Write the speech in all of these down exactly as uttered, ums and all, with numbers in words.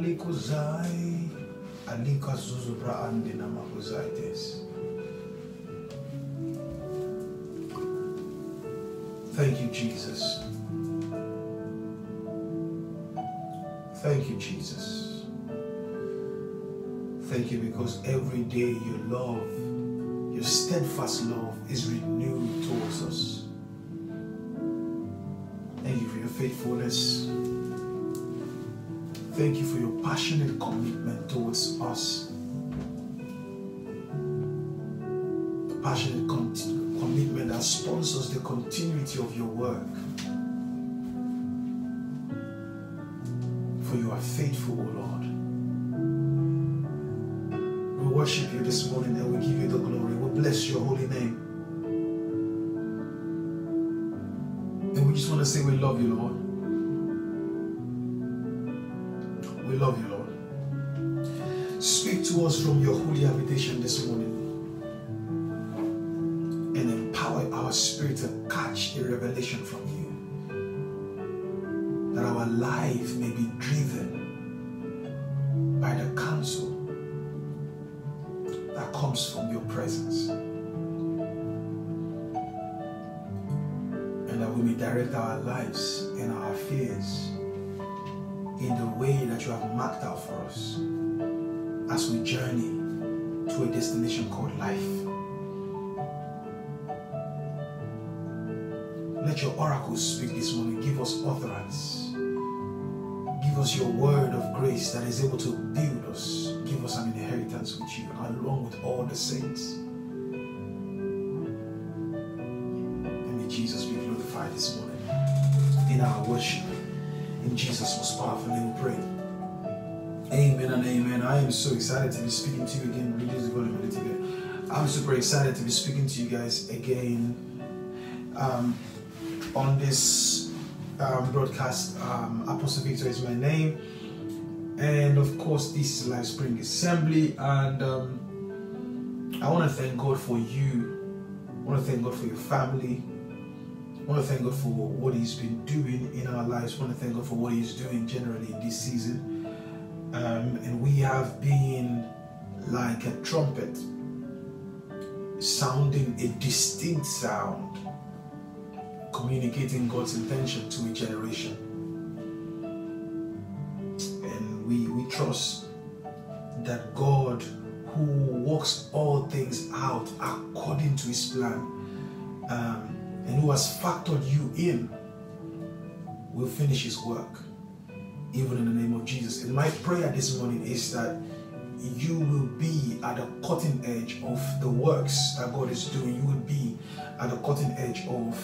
malikuzai alikazuzubra andina makuzai this. Thank you, Jesus. Thank you, Jesus. Thank you, because every day your love, your steadfast love is renewed towards us. Thank you for your faithfulness. Thank you for your passionate commitment towards us. The passionate com commitment that sponsors the continuity of your work. For you are faithful, O Lord. We worship you this morning and we give you the glory. We bless your holy name. And we just want to say we love you, Lord. We love you, Lord. Speak to us from your holy habitation this morning and empower our spirit to catch a revelation from you. That our life may be driven by the counsel that comes from your presence, and that we may direct our lives and our fears in the way that you have marked out for us as we journey to a destination called life. Let your oracle speak this morning. Give us utterance. Give us your word of grace that is able to build us. Give us an inheritance with you, along with all the saints. And may Jesus be glorified this morning in our worship. In Jesus' most powerful name we pray. Amen and amen. I am so excited to be speaking to you again. Reduce the volume a little bit. I'm super excited to be speaking to you guys again um, on this Um, broadcast. um, Apostle Victor is my name, and of course this is Life Spring Assembly, and um, I want to thank God for you. I want to thank God for your family. I want to thank God for what he's been doing in our lives. I want to thank God for what he's doing generally in this season, um, and we have been like a trumpet sounding a distinct sound, communicating God's intention to a generation. And we, we trust that God, who works all things out according to his plan, um, and who has factored you in, will finish his work, even in the name of Jesus. And my prayer this morning is that you will be at the cutting edge of the works that God is doing. You will be at the cutting edge of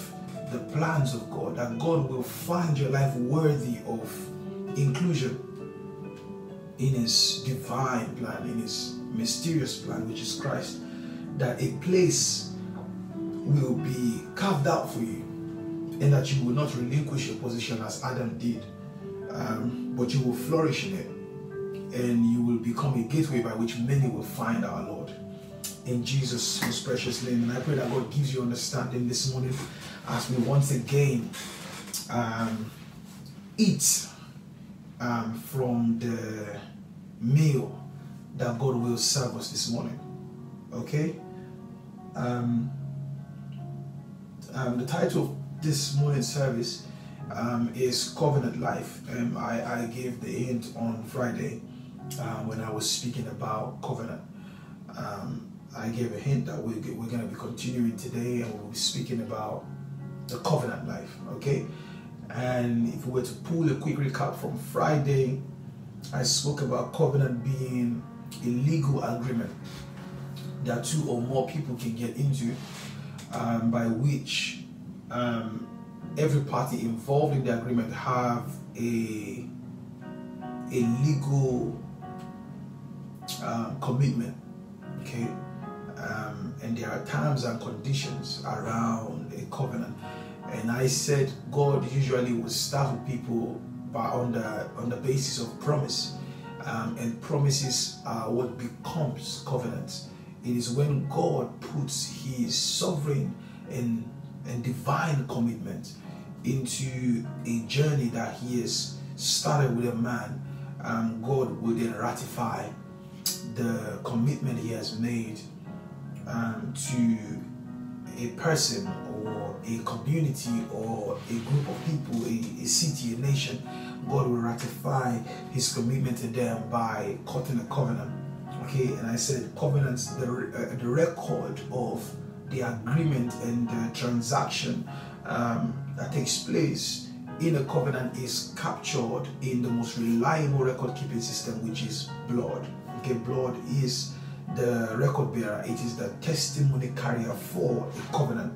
the plans of God, that God will find your life worthy of inclusion in his divine plan, in his mysterious plan, which is Christ, that a place will be carved out for you, and that you will not relinquish your position as Adam did, um, but you will flourish in it, and you will become a gateway by which many will find our Lord. In Jesus' most precious name. And I pray that God gives you understanding this morning as we once again um, eat um, from the meal that God will serve us this morning. Okay? Um, um, the title of this morning's service um, is Covenant Life. Um, I, I gave the hint on Friday uh, when I was speaking about covenant. Um, I gave a hint that we're, we're going to be continuing today, and we'll be speaking about the covenant life, okay? And if we were to pull a quick recap from Friday, I spoke about covenant being a legal agreement that two or more people can get into, um, by which um, every party involved in the agreement have a, a legal uh, commitment, okay? Um, and there are terms and conditions around a covenant. And I said God usually would start with people by on the on the basis of promise, um, and promises are what becomes covenants. It is when God puts his sovereign and and divine commitment into a journey that he has started with a man, um, God will then ratify the commitment he has made um, to a person or a community or a group of people, a, a city, a nation. God will ratify his commitment to them by cutting a covenant. Okay, and I said covenants, the, uh, the record of the agreement and the transaction um, that takes place in a covenant is captured in the most reliable record-keeping system, which is blood. Okay, blood is the record bearer. It is the testimony carrier for a covenant.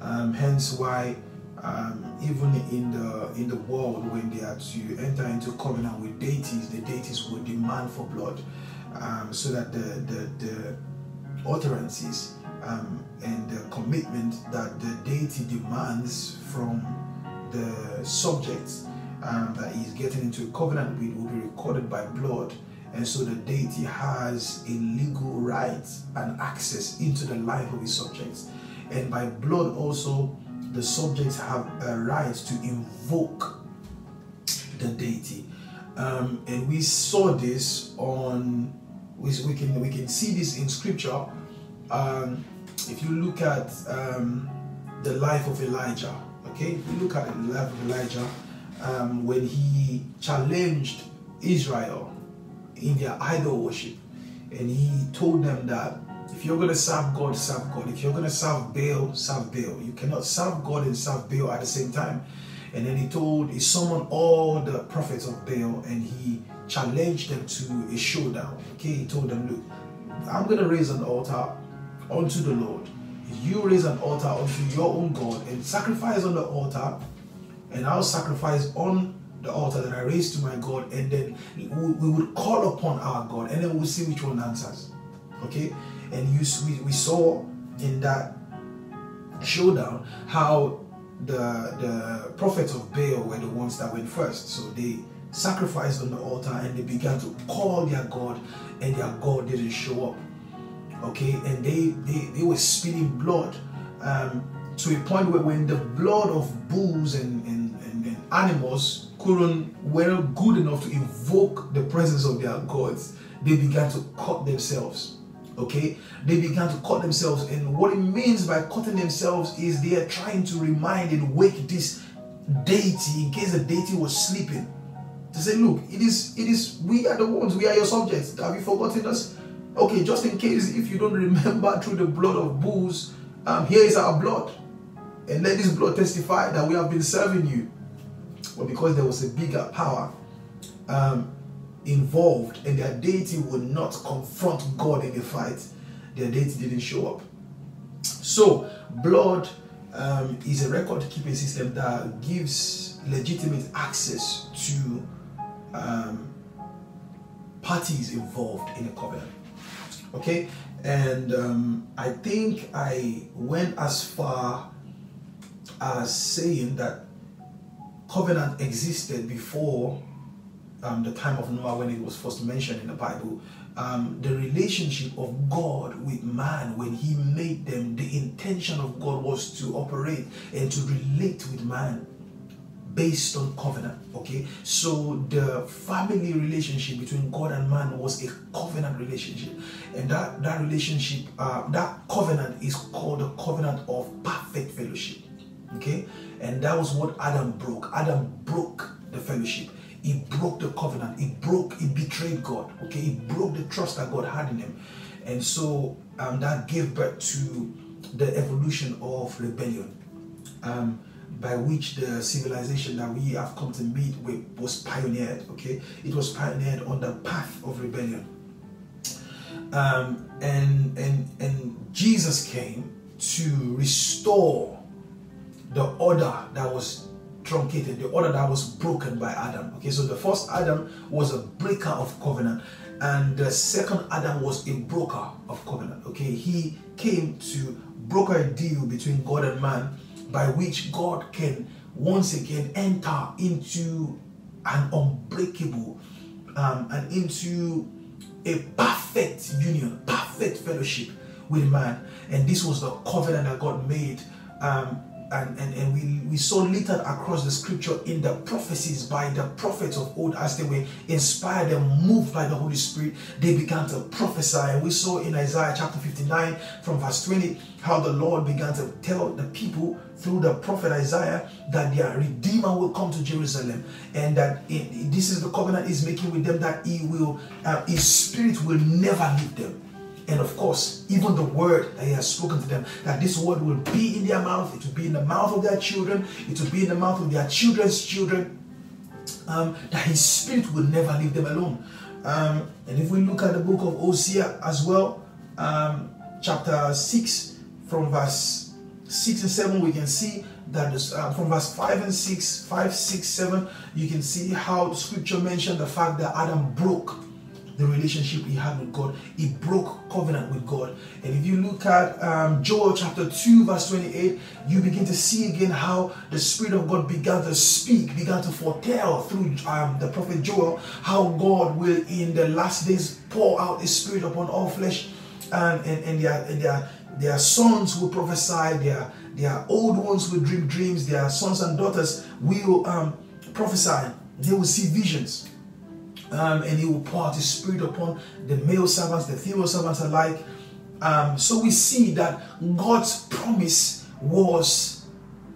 Um, hence why um, even in the in the world, when they are to enter into covenant with deities, the deities will demand for blood, um, so that the the, the utterances um, and the commitment that the deity demands from the subject um, that he is getting into a covenant with will be recorded by blood, and so the deity has a legal right and access into the life of his subjects. And by blood also, the subjects have a right to invoke the deity, um, and we saw this on. We can, we can see this in scripture. Um, if you look at um, the life of Elijah, okay? If you look at the life of Elijah, um, when he challenged Israel in their idol worship, and he told them that if you're going to serve God, serve God. If you're going to serve Baal, serve Baal. You cannot serve God and serve Baal at the same time. And then he told, he summoned all the prophets of Baal, and he challenged them to a showdown. Okay, he told them, look, I'm going to raise an altar unto the Lord. You raise an altar unto your own God and sacrifice on the altar, and I'll sacrifice on the altar that I raised to my God, and then we would call upon our God, and then we'll see which one answers. Okay, and you, we saw in that showdown how the, the prophets of Baal were the ones that went first. So they sacrificed on the altar, and they began to call their God, and their God didn't show up. Okay, and they they, they were spilling blood um, to a point where when the blood of bulls and, and, and, and animals couldn't were good enough to invoke the presence of their gods, they began to cut themselves. Okay, they began to cut themselves, and what it means by cutting themselves is they are trying to remind and wake this deity in case the deity was sleeping. To say, look, it is, it is, we are the ones, we are your subjects. Have you forgotten us? Okay, just in case if you don't remember through the blood of bulls, um, here is our blood. And let this blood testify that we have been serving you. But because there was a bigger power um, involved, and their deity would not confront God in a fight, their deity didn't show up. So, blood um, is a record-keeping system that gives legitimate access to Um, parties involved in a covenant. Okay, and um, I think I went as far as saying that covenant existed before um, the time of Noah, when it was first mentioned in the Bible. Um, the relationship of God with man, when he made them, the intention of God was to operate and to relate with man based on covenant. Okay, so the family relationship between God and man was a covenant relationship, and that that relationship, uh, that covenant is called the covenant of perfect fellowship. Okay, and that was what Adam broke. Adam broke the fellowship. He broke the covenant. He broke. He betrayed God. Okay, he broke the trust that God had in him, and so um, that gave birth to the evolution of rebellion. Um, by which the civilization that we have come to meet with was pioneered. Okay, it was pioneered on the path of rebellion, um, and and and Jesus came to restore the order that was truncated, the order that was broken by Adam. Okay, so the first Adam was a breaker of covenant, and the second Adam was a broker of covenant. Okay, he came to broker a deal between God and man, by which God can once again enter into an unbreakable um, and into a perfect union, perfect fellowship with man. And this was the covenant that God made um, and, and, and we, we saw littered across the scripture in the prophecies by the prophets of old. As they were inspired and moved by the Holy Spirit, they began to prophesy. And we saw in Isaiah chapter fifty-nine from verse twenty how the Lord began to tell the people through the prophet Isaiah that their Redeemer will come to Jerusalem, and that it, it, this is the covenant he's making with them, that he will, uh, his spirit will never leave them. And of course, even the word that he has spoken to them, that this word will be in their mouth, it will be in the mouth of their children, it will be in the mouth of their children's children, um, that his spirit will never leave them alone. Um, and if we look at the book of Hosea as well, um, chapter six, from verse six and seven, we can see that this, uh, from verse five and six, five, six, seven, you can see how scripture mentioned the fact that Adam broke the relationship he had with God. He broke covenant with God. And if you look at um, Joel chapter two verse twenty-eight, you begin to see again how the Spirit of God began to speak, began to foretell through um, the prophet Joel, how God will in the last days pour out His Spirit upon all flesh, and, and, and, their, and their, their sons will prophesy, their, their old ones will dream dreams, their sons and daughters will um, prophesy, they will see visions. Um, and he will pour out his spirit upon the male servants, the female servants alike. Um, so we see that God's promise was,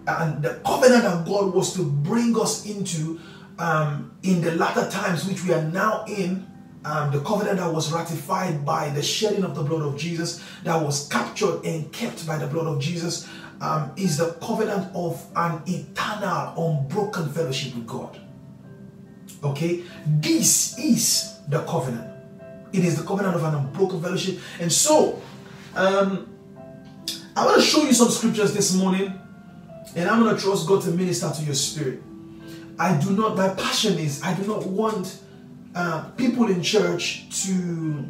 and the covenant that God was to bring us into um, in the latter times, which we are now in, um, the covenant that was ratified by the shedding of the blood of Jesus, that was captured and kept by the blood of Jesus, um, is the covenant of an eternal, unbroken fellowship with God. Okay, this is the covenant. It is the covenant of an unbroken fellowship. And so, um, I want to show you some scriptures this morning, and I'm going to trust God to minister to your spirit. I do not, my passion is, I do not want uh, people in church to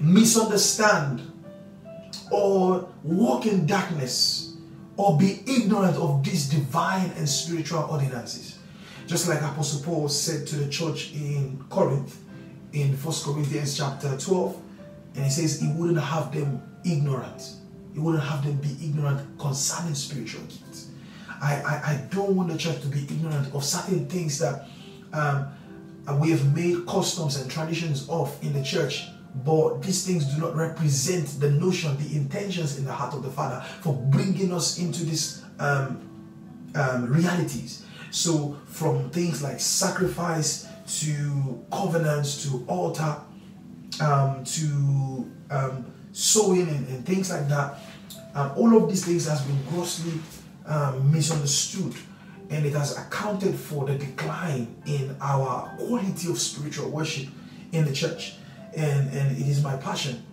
misunderstand or walk in darkness or be ignorant of these divine and spiritual ordinances. Just like Apostle Paul said to the church in Corinth, in First Corinthians chapter twelve, and he says he wouldn't have them ignorant. He wouldn't have them be ignorant concerning spiritual gifts. I, I, I don't want the church to be ignorant of certain things that um, we have made customs and traditions of in the church, but these things do not represent the notion, the intentions in the heart of the Father for bringing us into these um, um, realities. So from things like sacrifice to covenants to altar um, to um, sowing and, and things like that, um, all of these things has been grossly um, misunderstood, and it has accounted for the decline in our quality of spiritual worship in the church. And, and it is my passion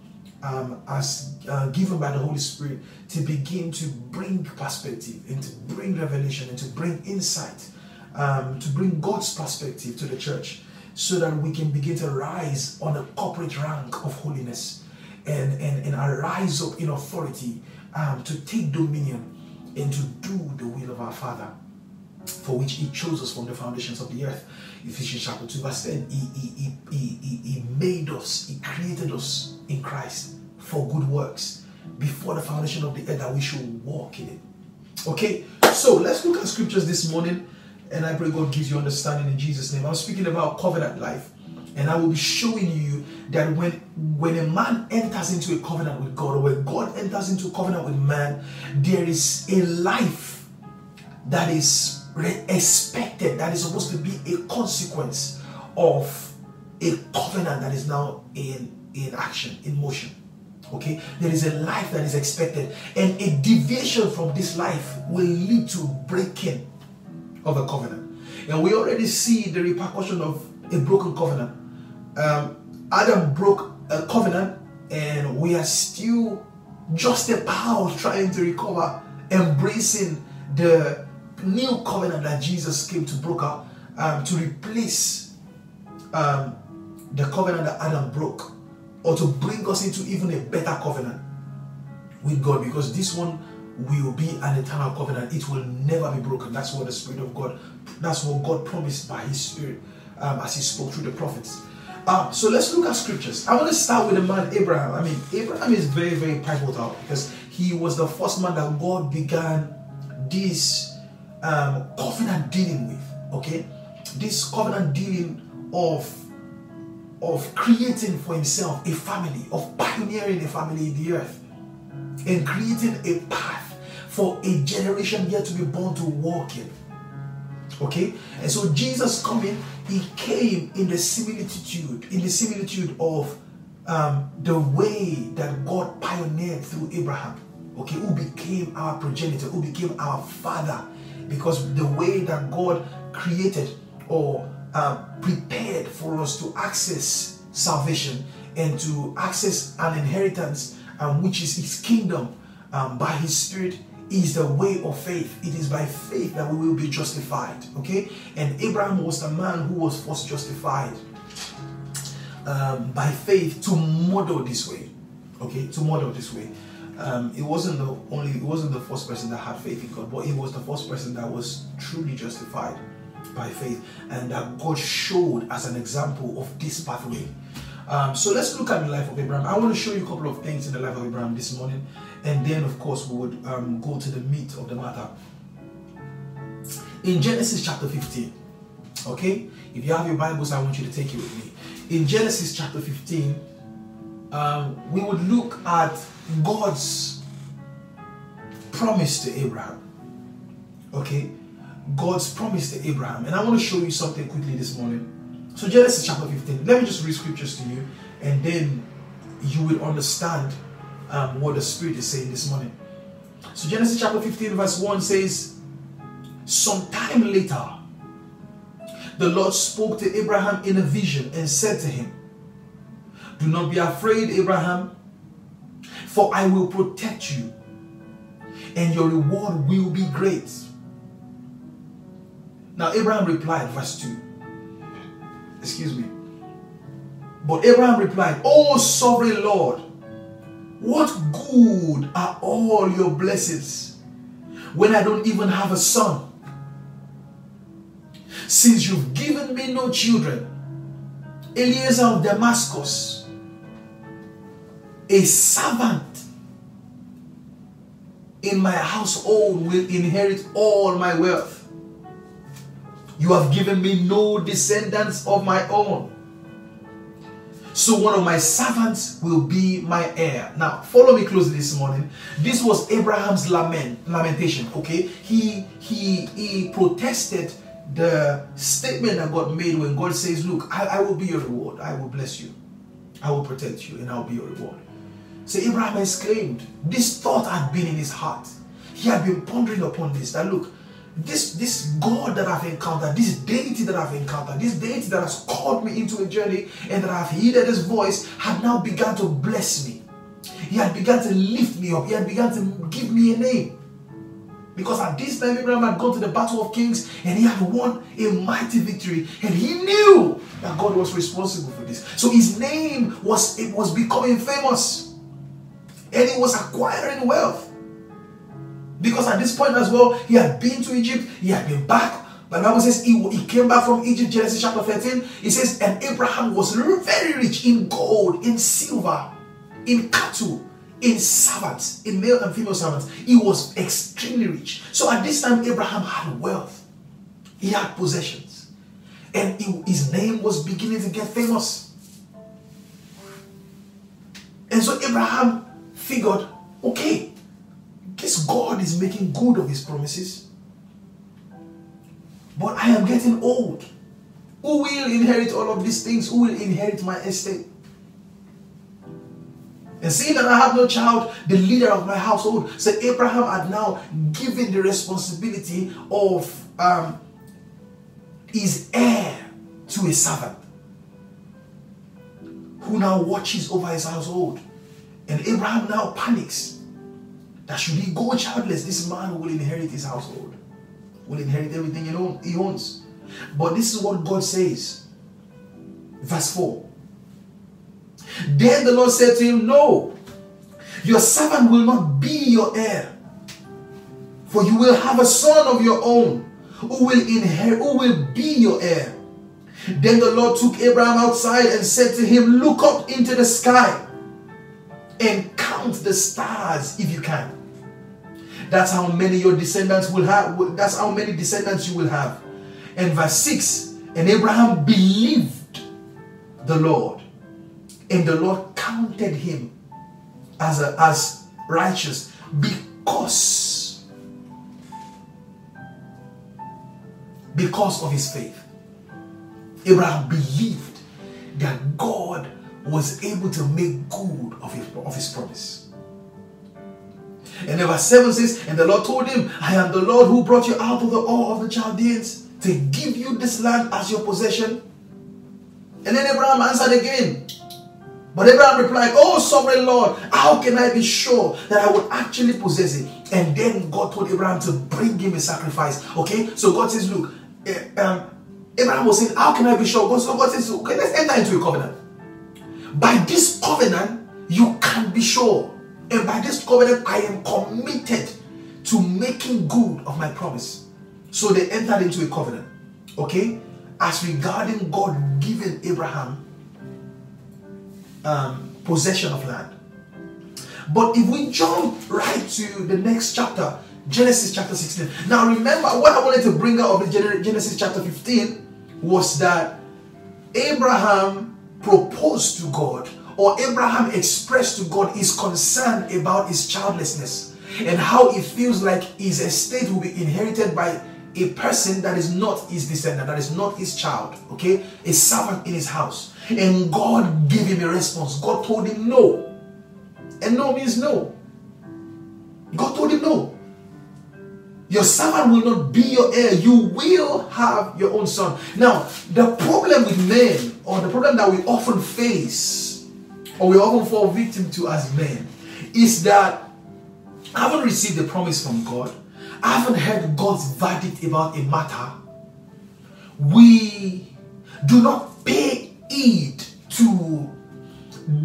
um, as uh, given by the Holy Spirit to begin to bring perspective and to bring revelation and to bring insight, Um, to bring God's perspective to the church, so that we can begin to rise on a corporate rank of holiness and, and, and arise up in authority um, to take dominion and to do the will of our Father, for which He chose us from the foundations of the earth. Ephesians chapter two verse ten, he, he, he, he, he made us, He created us in Christ for good works before the foundation of the earth, that we should walk in it. Okay, so let's look at scriptures this morning, and I pray God gives you understanding in Jesus' name. I'm speaking about covenant life, and I will be showing you that when, when a man enters into a covenant with God, or when God enters into a covenant with man, there is a life that is expected, that is supposed to be a consequence of a covenant that is now in, in action, in motion. Okay, there is a life that is expected, and a deviation from this life will lead to breaking of a covenant. And we already see the repercussion of a broken covenant. Um, Adam broke a covenant, and we are still just about trying to recover, embracing the new covenant that Jesus came to broker, um, to replace um, the covenant that Adam broke, or to bring us into even a better covenant with God, because this one will be an eternal covenant. It will never be broken. That's what the Spirit of God, that's what God promised by His Spirit um, as He spoke through the prophets. Uh, so let's look at scriptures. I want to start with the man Abraham. I mean, Abraham is very, very pivotal, because he was the first man that God began this um, covenant dealing with, okay? This covenant dealing of, of creating for himself a family, of pioneering a family in the earth, and creating a path for a generation yet to be born to walk in. Okay, and so Jesus coming, he came in the similitude, in the similitude of um, the way that God pioneered through Abraham. Okay, who became our progenitor, who became our father, because the way that God created or uh, prepared for us to access salvation and to access an inheritance, um, which is His kingdom, um, by His Spirit, is the way of faith. It is by faith that we will be justified. Okay, and Abraham was the man who was first justified um, by faith to model this way. Okay, to model this way. Um, it wasn't the only. It wasn't the first person that had faith in God, but it was the first person that was truly justified by faith, and that God showed as an example of this pathway. Um, so let's look at the life of Abraham. I want to show you a couple of things in the life of Abraham this morning, and then of course we would um, go to the meat of the matter. In Genesis chapter fifteen, okay? If you have your Bibles, I want you to take it with me. In Genesis chapter fifteen, um, we would look at God's promise to Abraham, okay? God's promise to Abraham. And I want to show you something quickly this morning. So Genesis chapter fifteen, let me just read scriptures to you, and then you will understand um, what the Spirit is saying this morning. So Genesis chapter fifteen verse one says, sometime later, the Lord spoke to Abraham in a vision and said to him, do not be afraid, Abraham, for I will protect you, and your reward will be great. Now Abraham replied, verse two, excuse me. But Abraham replied, O sovereign Lord, what good are all your blessings when I don't even have a son? Since you've given me no children, Eliezer of Damascus, a servant in my household, will inherit all my wealth. You have given me no descendants of my own, so one of my servants will be my heir. Now, follow me closely this morning. This was Abraham's lament, lamentation, okay? He, he, he protested the statement that God made when God says, look, I, I will be your reward. I will bless you. I will protect you, and I will be your reward. So Abraham exclaimed, this thought had been in his heart. He had been pondering upon this, that look, This, this God that I've encountered, this deity that I've encountered, this deity that has called me into a journey and that I've heeded His voice, had now begun to bless me. He had begun to lift me up. He had begun to give me a name. Because at this time, Abraham had gone to the Battle of Kings and he had won a mighty victory. And he knew that God was responsible for this. So his name was, it was becoming famous. And he was acquiring wealth. Because at this point as well, he had been to Egypt, he had been back. But the Bible says he, he came back from Egypt, Genesis chapter thirteen. It says, and Abraham was very rich in gold, in silver, in cattle, in servants, in male and female servants. He was extremely rich. So at this time, Abraham had wealth. He had possessions. And he, his name was beginning to get famous. And so Abraham figured, okay, this God is making good of His promises. But I am getting old. Who will inherit all of these things? Who will inherit my estate? And seeing that I have no child, the leader of my household, so Abraham had now given the responsibility of um, his heir to a servant who now watches over his household. And Abraham now panics. That should he go childless, this man will inherit his household, will inherit everything he owns. But this is what God says. Verse four. Then the Lord said to him, no, your servant will not be your heir, for you will have a son of your own who will inherit, who will be your heir. Then the Lord took Abraham outside and said to him, look up into the sky and count the stars if you can. That's how many your descendants will have. That's how many descendants you will have. And verse six, and Abraham believed the Lord, and the Lord counted him as, a, as righteous because, because of his faith. Abraham believed that God was able to make good of his, of his promise. And verse seven says, and the Lord told him, I am the Lord who brought you out of the awe of the Chaldeans to give you this land as your possession. And then Abraham answered again. But Abraham replied, oh sovereign Lord, how can I be sure that I would actually possess it? And then God told Abraham to bring him a sacrifice. Okay, so God says, look, um, Abraham was saying, how can I be sure? God, so God says, okay, let's enter into a covenant. By this covenant, you can be sure. And by this covenant, I am committed to making good of my promise. So they entered into a covenant. Okay? As regarding God giving Abraham um, possession of land. But if we jump right to the next chapter, Genesis chapter sixteen. Now remember, what I wanted to bring out of Genesis chapter fifteen was that Abraham proposed to God, or Abraham expressed to God his concern about his childlessness and how it feels like his estate will be inherited by a person that is not his descendant, that is not his child, okay? A servant in his house. And God gave him a response. God told him no. And no means no. God told him no. Your servant will not be your heir. You will have your own son. Now, the problem with men, or the problem that we often face, or we often fall victim to as men, is that I haven't received the promise from God. I haven't heard God's verdict about a matter. We do not pay heed to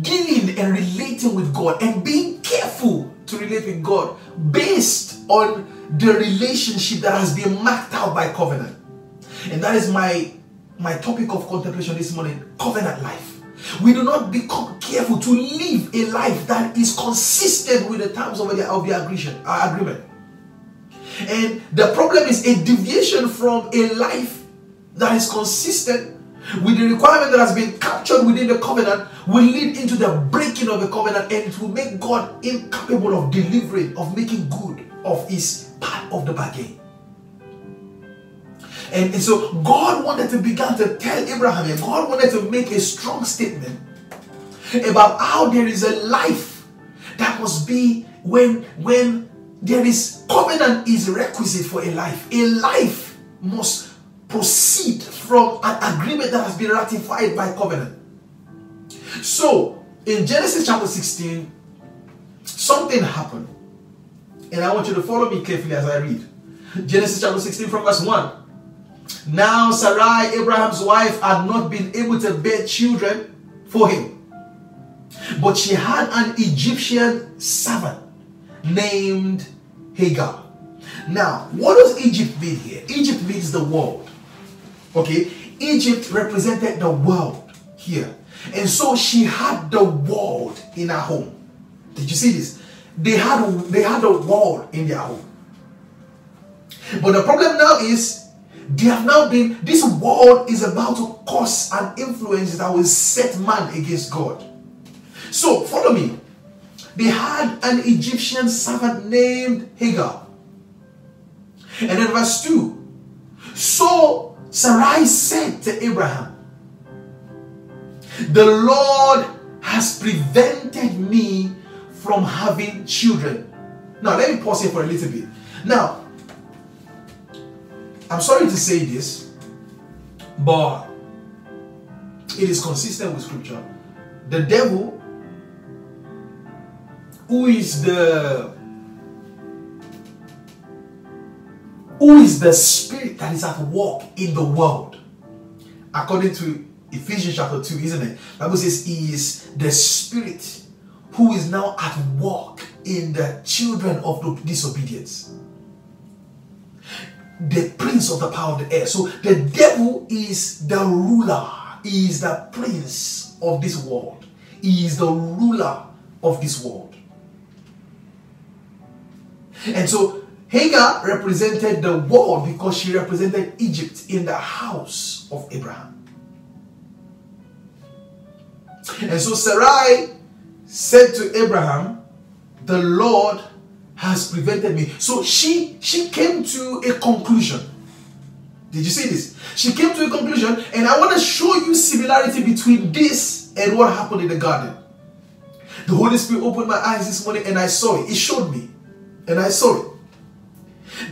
dealing and relating with God and being careful to relate with God based on the relationship that has been marked out by covenant. And that is my, my topic of contemplation this morning, covenant life. We do not become careful to live a life that is consistent with the terms of the, of the agreement. And the problem is a deviation from a life that is consistent with the requirement that has been captured within the covenant will lead into the breaking of the covenant, and it will make God incapable of delivering, of making good of his part of the bargain. And, and so God wanted to begin to tell Abraham, and God wanted to make a strong statement about how there is a life that must be when, when there is covenant is requisite for a life. A life must proceed from an agreement that has been ratified by covenant. So in Genesis chapter sixteen, something happened. And I want you to follow me carefully as I read. Genesis chapter sixteen from verse one. Now Sarai, Abraham's wife, had not been able to bear children for him, but she had an Egyptian servant named Hagar. Now, what does Egypt mean here? Egypt means the world. Okay? Egypt represented the world here. And so she had the world in her home. Did you see this? They had, they had a world in their home. But the problem now is, they have now been, this world is about to cause an influence that will set man against God. So, follow me. They had an Egyptian servant named Hagar. And then verse two. So, Sarai said to Abraham, the Lord has prevented me from having children. Now, let me pause here for a little bit. Now, I'm sorry to say this, but it is consistent with scripture. The devil, who is the who is the spirit that is at work in the world, according to Ephesians chapter two, isn't it? The Bible says he is the spirit who is now at work in the children of the disobedience. The prince of the power of the air. So the devil is the ruler. He is the prince of this world. He is the ruler of this world. And so Hagar represented the world because she represented Egypt in the house of Abraham. And so Sarai said to Abraham, the Lord has prevented me. So she, she came to a conclusion. Did you see this? She came to a conclusion, and I want to show you similarity between this and what happened in the garden. The Holy Spirit opened my eyes this morning and I saw it. It showed me. And I saw it.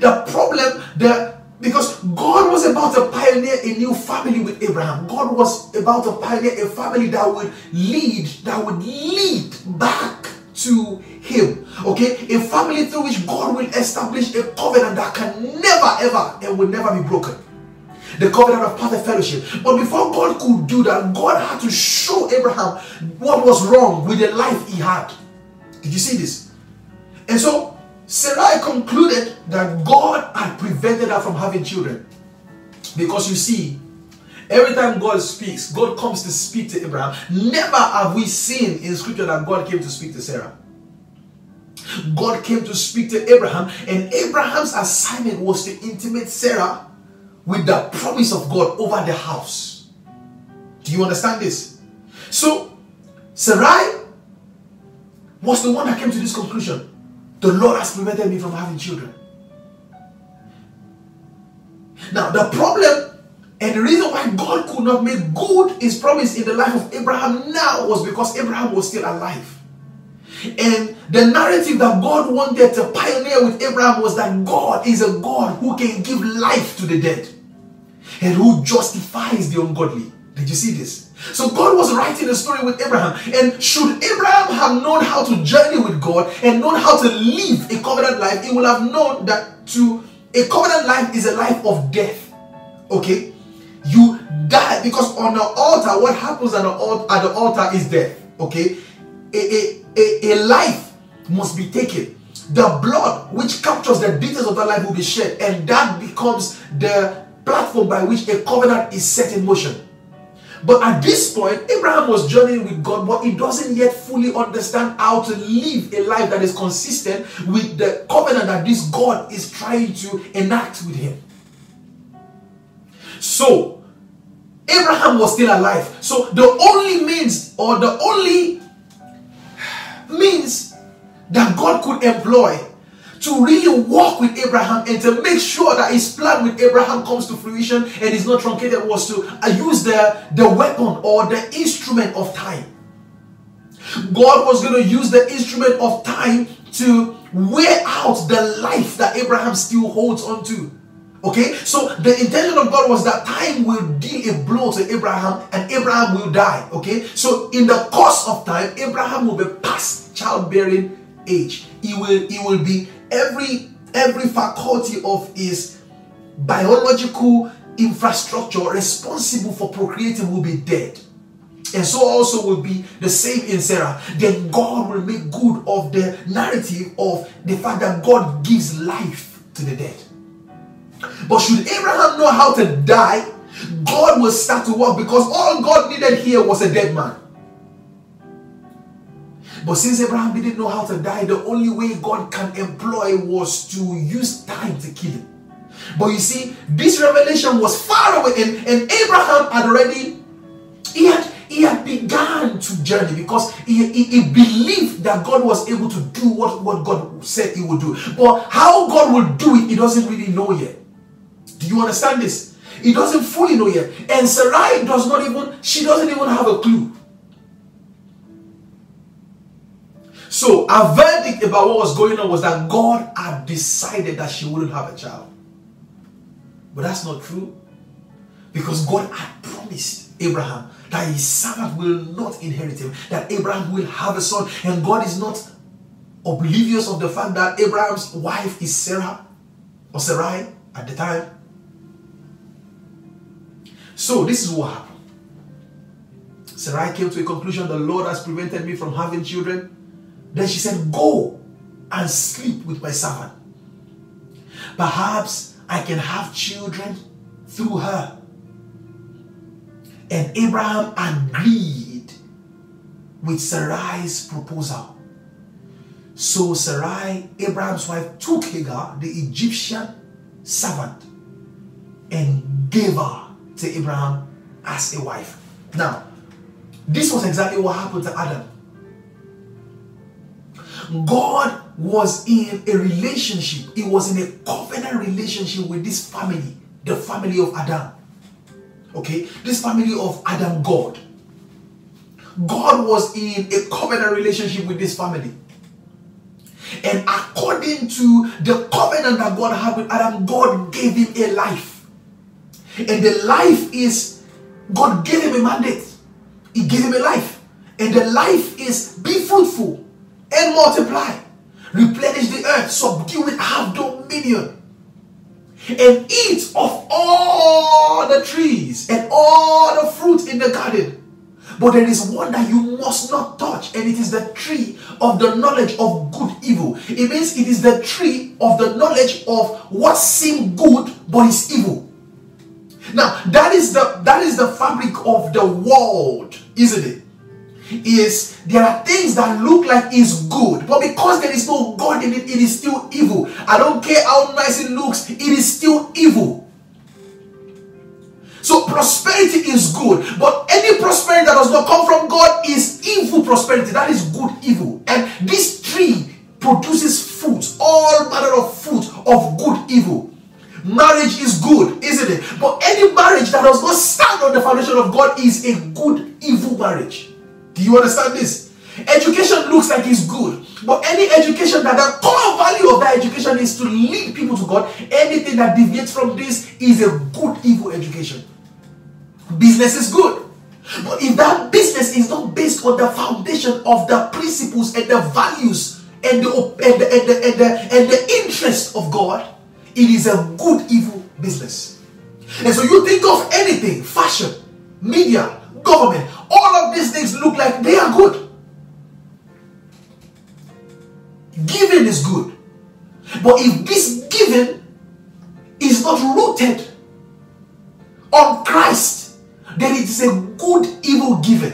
The problem, the, because God was about to pioneer a new family with Abraham. God was about to pioneer a family that would lead, that would lead back to him. Okay? A family through which God will establish a covenant that can never, ever, and will never be broken. The covenant of perfect fellowship. But before God could do that, God had to show Abraham what was wrong with the life he had. Did you see this? And so, Sarai concluded that God had prevented her from having children. Because you see, every time God speaks, God comes to speak to Abraham. Never have we seen in scripture that God came to speak to Sarah. God came to speak to Abraham, and Abraham's assignment was to intimate Sarah with the promise of God over the house. Do you understand this? So, Sarai was the one that came to this conclusion. The Lord has prevented me from having children. Now, the problem and the reason why God could not make good his promise in the life of Abraham now was because Abraham was still alive. And the narrative that God wanted to pioneer with Abraham was that God is a God who can give life to the dead and who justifies the ungodly. Did you see this? So God was writing a story with Abraham. And should Abraham have known how to journey with God and known how to live a covenant life, he will have known that to a covenant life is a life of death. Okay? You die, because on the altar, what happens at the altar, at the altar is death. Okay? A, a, a, a life must be taken. The blood which captures the details of that life will be shed. And that becomes the platform by which a covenant is set in motion. But at this point, Abraham was journeying with God, but he doesn't yet fully understand how to live a life that is consistent with the covenant that this God is trying to enact with him. So, Abraham was still alive. So, the only means or the only means that God could employ to really walk with Abraham and to make sure that his plan with Abraham comes to fruition and is not truncated was to use the, the weapon or the instrument of time. God was going to use the instrument of time to wear out the life that Abraham still holds on to. Okay? So the intention of God was that time will deal a blow to Abraham and Abraham will die. Okay? So in the course of time, Abraham will be past childbearing age. He will, he will be Every, every faculty of his biological infrastructure responsible for procreating will be dead. And so also will be the same in Sarah. Then God will make good of the narrative of the fact that God gives life to the dead. But should Abraham know how to die, God will start to work, because all God needed here was a dead man. But since Abraham didn't know how to die, the only way God can employ was to use time to kill him. But you see, this revelation was far away, and, and Abraham had already, he had, he had begun to journey, because he, he, he believed that God was able to do what, what God said he would do. But how God will do it, he doesn't really know yet. Do you understand this? He doesn't fully know yet. And Sarai does not even, she doesn't even have a clue. So, her verdict about what was going on was that God had decided that she wouldn't have a child. But that's not true. Because God had promised Abraham that his servant will not inherit him, that Abraham will have a son. And God is not oblivious of the fact that Abraham's wife is Sarah, or Sarai at the time. So, this is what happened. Sarai came to a conclusion, the Lord has prevented me from having children. Then she said, go and sleep with my servant. Perhaps I can have children through her. And Abraham agreed with Sarai's proposal. So Sarai, Abraham's wife, took Hagar, the Egyptian servant, and gave her to Abraham as a wife. Now, this was exactly what happened to Adam. God was in a relationship. He was in a covenant relationship with this family, the family of Adam. Okay, this family of Adam, God. God was in a covenant relationship with this family. And according to the covenant that God had with Adam, God gave him a life. And the life is, God gave him a mandate. He gave him a life. And the life is, be fruitful and multiply. Replenish the earth, subdue it, have dominion. And eat of all the trees and all the fruit in the garden. But there is one that you must not touch, and it is the tree of the knowledge of good and evil. It means it is the tree of the knowledge of what seemed good but is evil. Now, that is the that is the fabric of the world, isn't it? Is there are things that look like it's good, but because there is no God in it, it is still evil. I don't care how nice it looks, it is still evil. So prosperity is good, but any prosperity that does not come from God is evil prosperity. That is good evil. And this tree produces fruit, all manner of fruit of good evil. Marriage is good, isn't it? But any marriage that does not stand on the foundation of God is a good evil marriage. Do you understand this? Education looks like it's good, but any education that the core value of that education is to lead people to God, anything that deviates from this is a good evil education. Business is good, but if that business is not based on the foundation of the principles and the values and the, and the, and the, and the, and the interest of God, it is a good evil business. And so you think of anything, fashion, media, government, all of these things look like they are good. Giving is good, but if this giving is not rooted on Christ, then it is a good evil giving.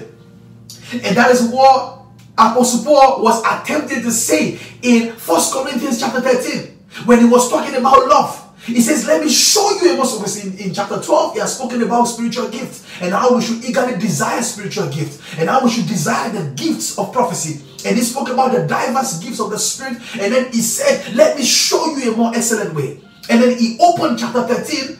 And that is what Apostle Paul was attempting to say in First Corinthians chapter thirteen when he was talking about love. He says, let me show you a most of in, in chapter twelve, he has spoken about spiritual gifts and how we should eagerly desire spiritual gifts and how we should desire the gifts of prophecy. And he spoke about the diverse gifts of the Spirit. And then he said, let me show you a more excellent way. And then he opened chapter thirteen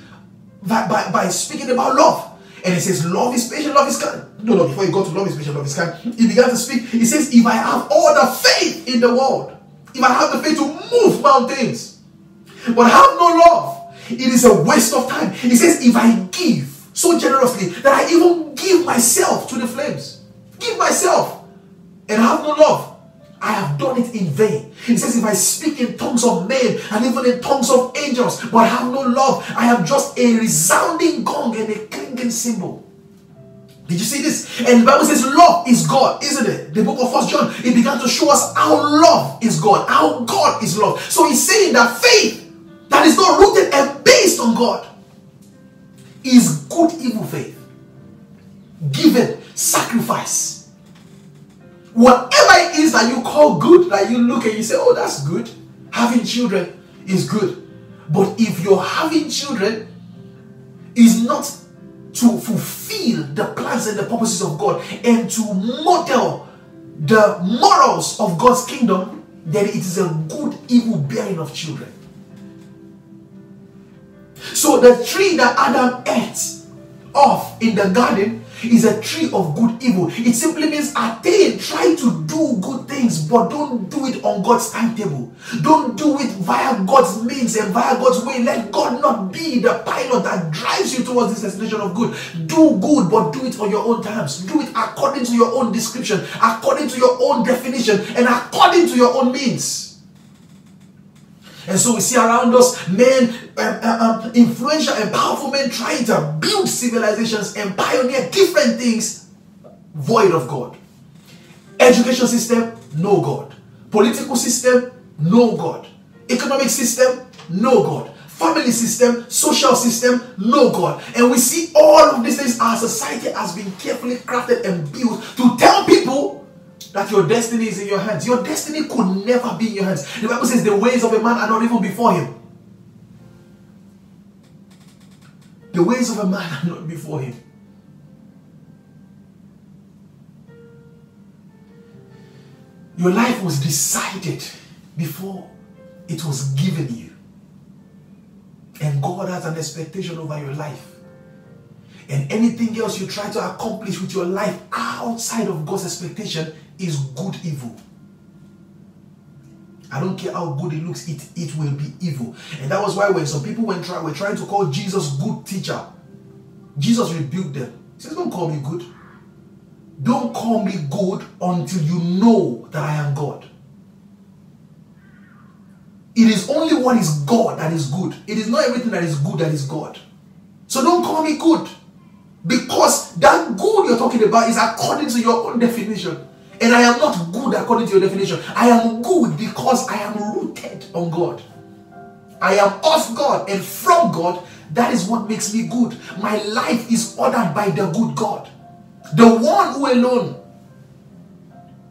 by, by, by speaking about love. And he says, love is patient, love is kind. No, no, before he got to love is patient, love is kind, he began to speak. He says, if I have all the faith in the world, if I have the faith to move mountains, but have no love, it is a waste of time. He says, if I give so generously that I even give myself to the flames, give myself and have no love, I have done it in vain. He says, if I speak in tongues of men and even in tongues of angels, but have no love, I am just a resounding gong and a clanging cymbal. Did you see this? And the Bible says love is God, isn't it? The book of First John, it began to show us how love is God, how God is love. So he's saying that faith that is not rooted and based on God is good evil faith. Given, sacrifice. Whatever it is that you call good, that you look and you say, oh, that's good. Having children is good. But if you're having children is not to fulfill the plans and the purposes of God and to model the morals of God's kingdom, then it is a good evil bearing of children. So the tree that Adam ate off in the garden is a tree of good evil. It simply means attain, try to do good things, but don't do it on God's timetable. Don't do it via God's means and via God's way. Let God not be the pilot that drives you towards this destination of good. Do good, but do it on your own terms. Do it according to your own description, according to your own definition, and according to your own means. And so we see around us men, um, um, influential and powerful men trying to build civilizations and pioneer different things void of God. Education system, no God. Political system, no God. Economic system, no God. Family system, social system, no God. And we see all of these things. Our society has been carefully crafted and built to tell people that your destiny is in your hands. Your destiny could never be in your hands. The Bible says the ways of a man are not even before him. The ways of a man are not before him. Your life was decided before it was given you. And God has an expectation over your life. And anything else you try to accomplish with your life outside of God's expectation is good evil. I don't care how good it looks, it, it will be evil. And that was why when some people went try, were trying to call Jesus good teacher, Jesus rebuked them. He says, don't call me good. Don't call me good until you know that I am God. It is only what is God that is good. It is not everything that is good that is God. So don't call me good. Because that good you're talking about is according to your own definition. And I am not good according to your definition. I am good because I am rooted on God. I am of God and from God. That is what makes me good. My life is ordered by the good God. The one who alone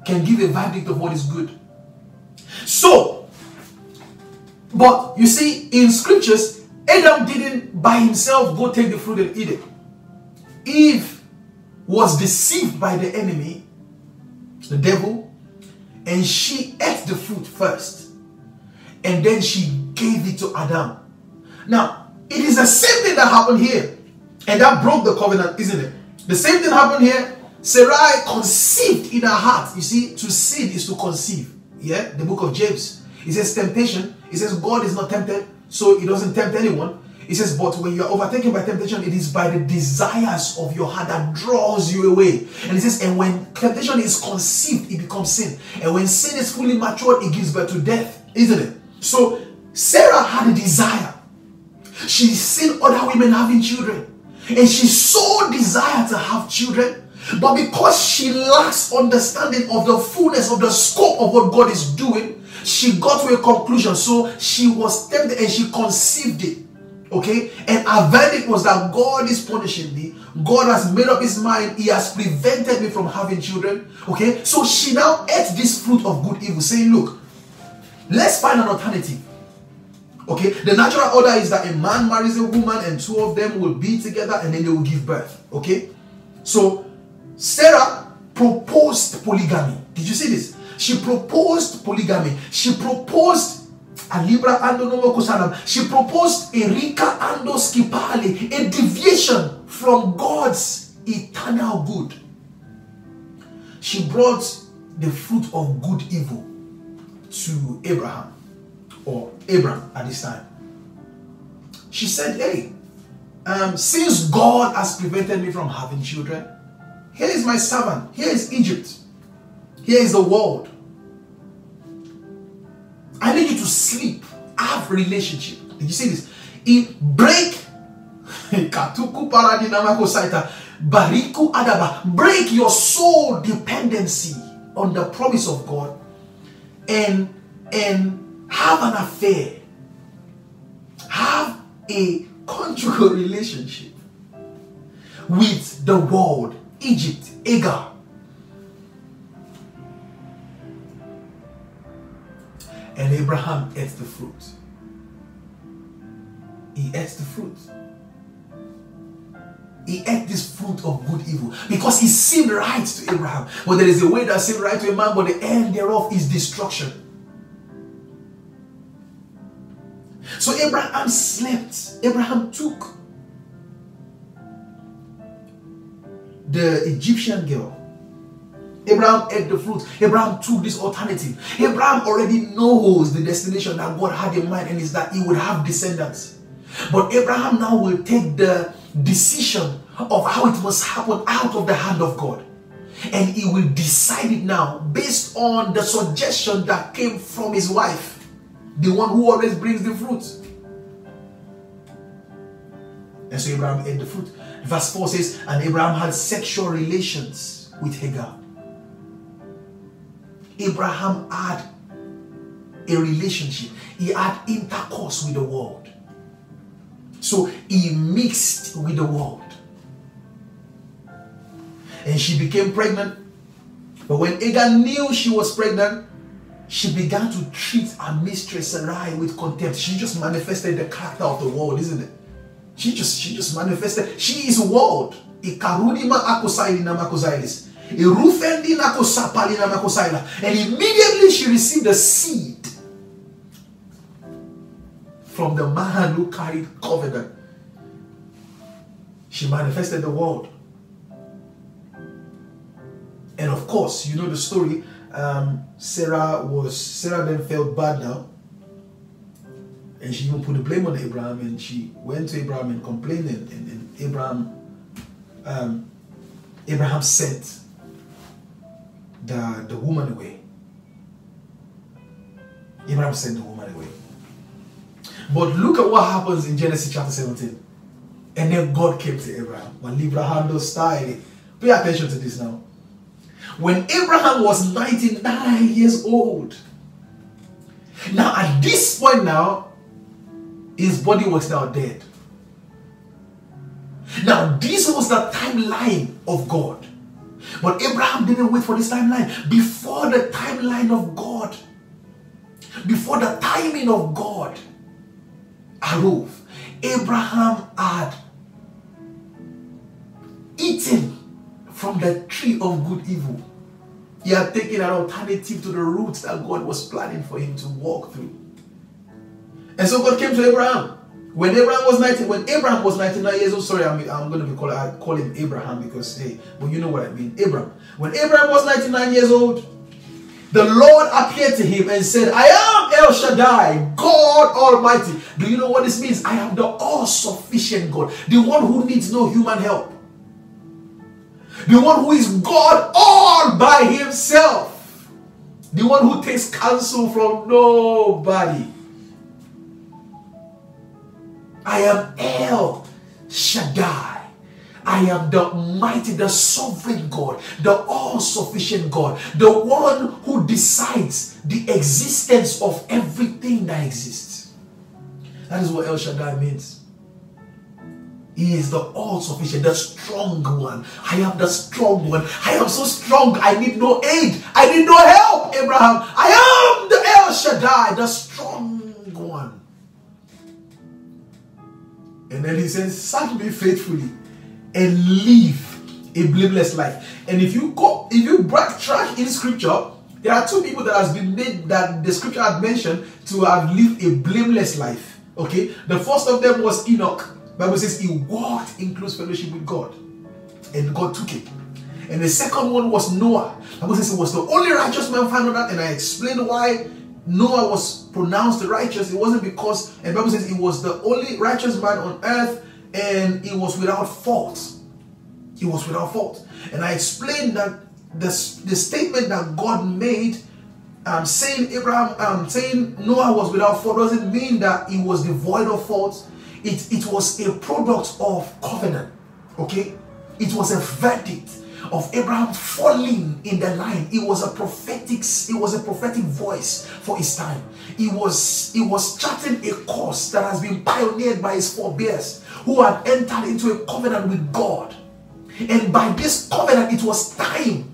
can give a verdict of what is good. So, but you see, in scriptures, Adam didn't by himself go take the fruit and eat it. Eve was deceived by the enemy, the devil, and she ate the fruit first. And then she gave it to Adam. Now, it is the same thing that happened here. And that broke the covenant, isn't it? The same thing happened here. Sarai conceived in her heart. You see, to sin is to conceive. Yeah, the book of James. It says temptation. It says God is not tempted, so he doesn't tempt anyone. It says, but when you are overtaken by temptation, it is by the desires of your heart that draws you away. And it says, and when temptation is conceived, it becomes sin. And when sin is fully matured, it gives birth to death. Isn't it? So, Sarah had a desire. She's seen other women having children. And she so desired to have children. But because she lacks understanding of the fullness of the scope of what God is doing, she got to a conclusion. So, she was tempted and she conceived it. Okay, and our verdict was that God is punishing me. God has made up his mind. He has prevented me from having children. Okay, so she now ate this fruit of good evil, saying, look, let's find an alternative. Okay, the natural order is that a man marries a woman and two of them will be together and then they will give birth. Okay, so Sarah proposed polygamy. Did you see this? She proposed polygamy. She proposed She proposed a a deviation from God's eternal good. She brought the fruit of good evil to Abraham, or Abram at this time. She said, hey, um, since God has prevented me from having children, here is my servant, here is Egypt, here is the world. I need you to sleep, have relationship. Did you see this? It break, break your soul dependency on the promise of God and, and have an affair. Have a conjugal relationship with the world, Egypt, Hagar. And Abraham ate the fruit. He ate the fruit. He ate this fruit of good evil. Because it seemed right to Abraham. But there is a way that seemed right to a man, but the end thereof is destruction. So Abraham slept. Abraham took the Egyptian girl. Abraham ate the fruit. Abraham took this alternative. Abraham already knows the destination that God had in mind, and is that he would have descendants. But Abraham now will take the decision of how it must happen out of the hand of God. And he will decide it now based on the suggestion that came from his wife, the one who always brings the fruit. And so Abraham ate the fruit. Verse four says, and Abraham had sexual relations with Hagar. Abraham had a relationship. He had intercourse with the world. So he mixed with the world. And she became pregnant. But when Hagar knew she was pregnant, she began to treat her mistress Sarai with contempt. She just manifested the character of the world, isn't it? She just, she just manifested. She is world. And immediately she received a seed from the man who carried covenant. She manifested the world. And of course, you know the story. Um, Sarah was Sarah then felt bad now, and she even put the blame on Abraham, and she went to Abraham and complained, and, and, and Abraham um, Abraham sent the, the woman away. Abraham sent the woman away. But look at what happens in Genesis chapter seventeen. And then God came to Abraham. Style. Pay attention to this now. When Abraham was ninety-nine years old. Now at this point now, his body was now dead. Now this was the timeline of God. But Abraham didn't wait for this timeline. Before the timeline of God, before the timing of God arrived, Abraham had eaten from the tree of good evil. He had taken an alternative to the routes that God was planning for him to walk through. And so God came to Abraham. When Abraham was ninety, when Abraham was ninety-nine years old, sorry, I'm, I'm going to be called, I call him Abraham because, hey, but well, you know what I mean, Abraham. When Abraham was ninety-nine years old, the Lord appeared to him and said, I am El Shaddai, God Almighty. Do you know what this means? I am the all-sufficient God, the one who needs no human help. The one who is God all by himself. The one who takes counsel from nobody. I am El Shaddai. I am the mighty, the sovereign God, the all-sufficient God, the one who decides the existence of everything that exists. That is what El Shaddai means. He is the all-sufficient, the strong one. I am the strong one. I am so strong, I need no aid. I need no help, Abraham. I am the El Shaddai, the strong one. And then he says, serve me faithfully and live a blameless life. And if you go, if you backtrack in scripture, there are two people that has been made that the scripture had mentioned to have lived a blameless life. Okay, the first of them was Enoch. Bible says he walked in close fellowship with God, and God took it. And the second one was Noah. Bible says he was the only righteous man found on earth, and I explained why Noah was pronounced righteous. It wasn't because, and Bible says he was the only righteous man on earth, and he was without fault. He was without fault. And I explained that the, the statement that God made, um, saying Abraham, um, saying Noah was without fault, doesn't mean that he was devoid of fault. It, it was a product of covenant, okay? It was a verdict of Abraham falling in the line. It was a prophetic, it was a prophetic voice for his time. It was, it was charting a course that has been pioneered by his forebears who had entered into a covenant with God. And by this covenant, it was time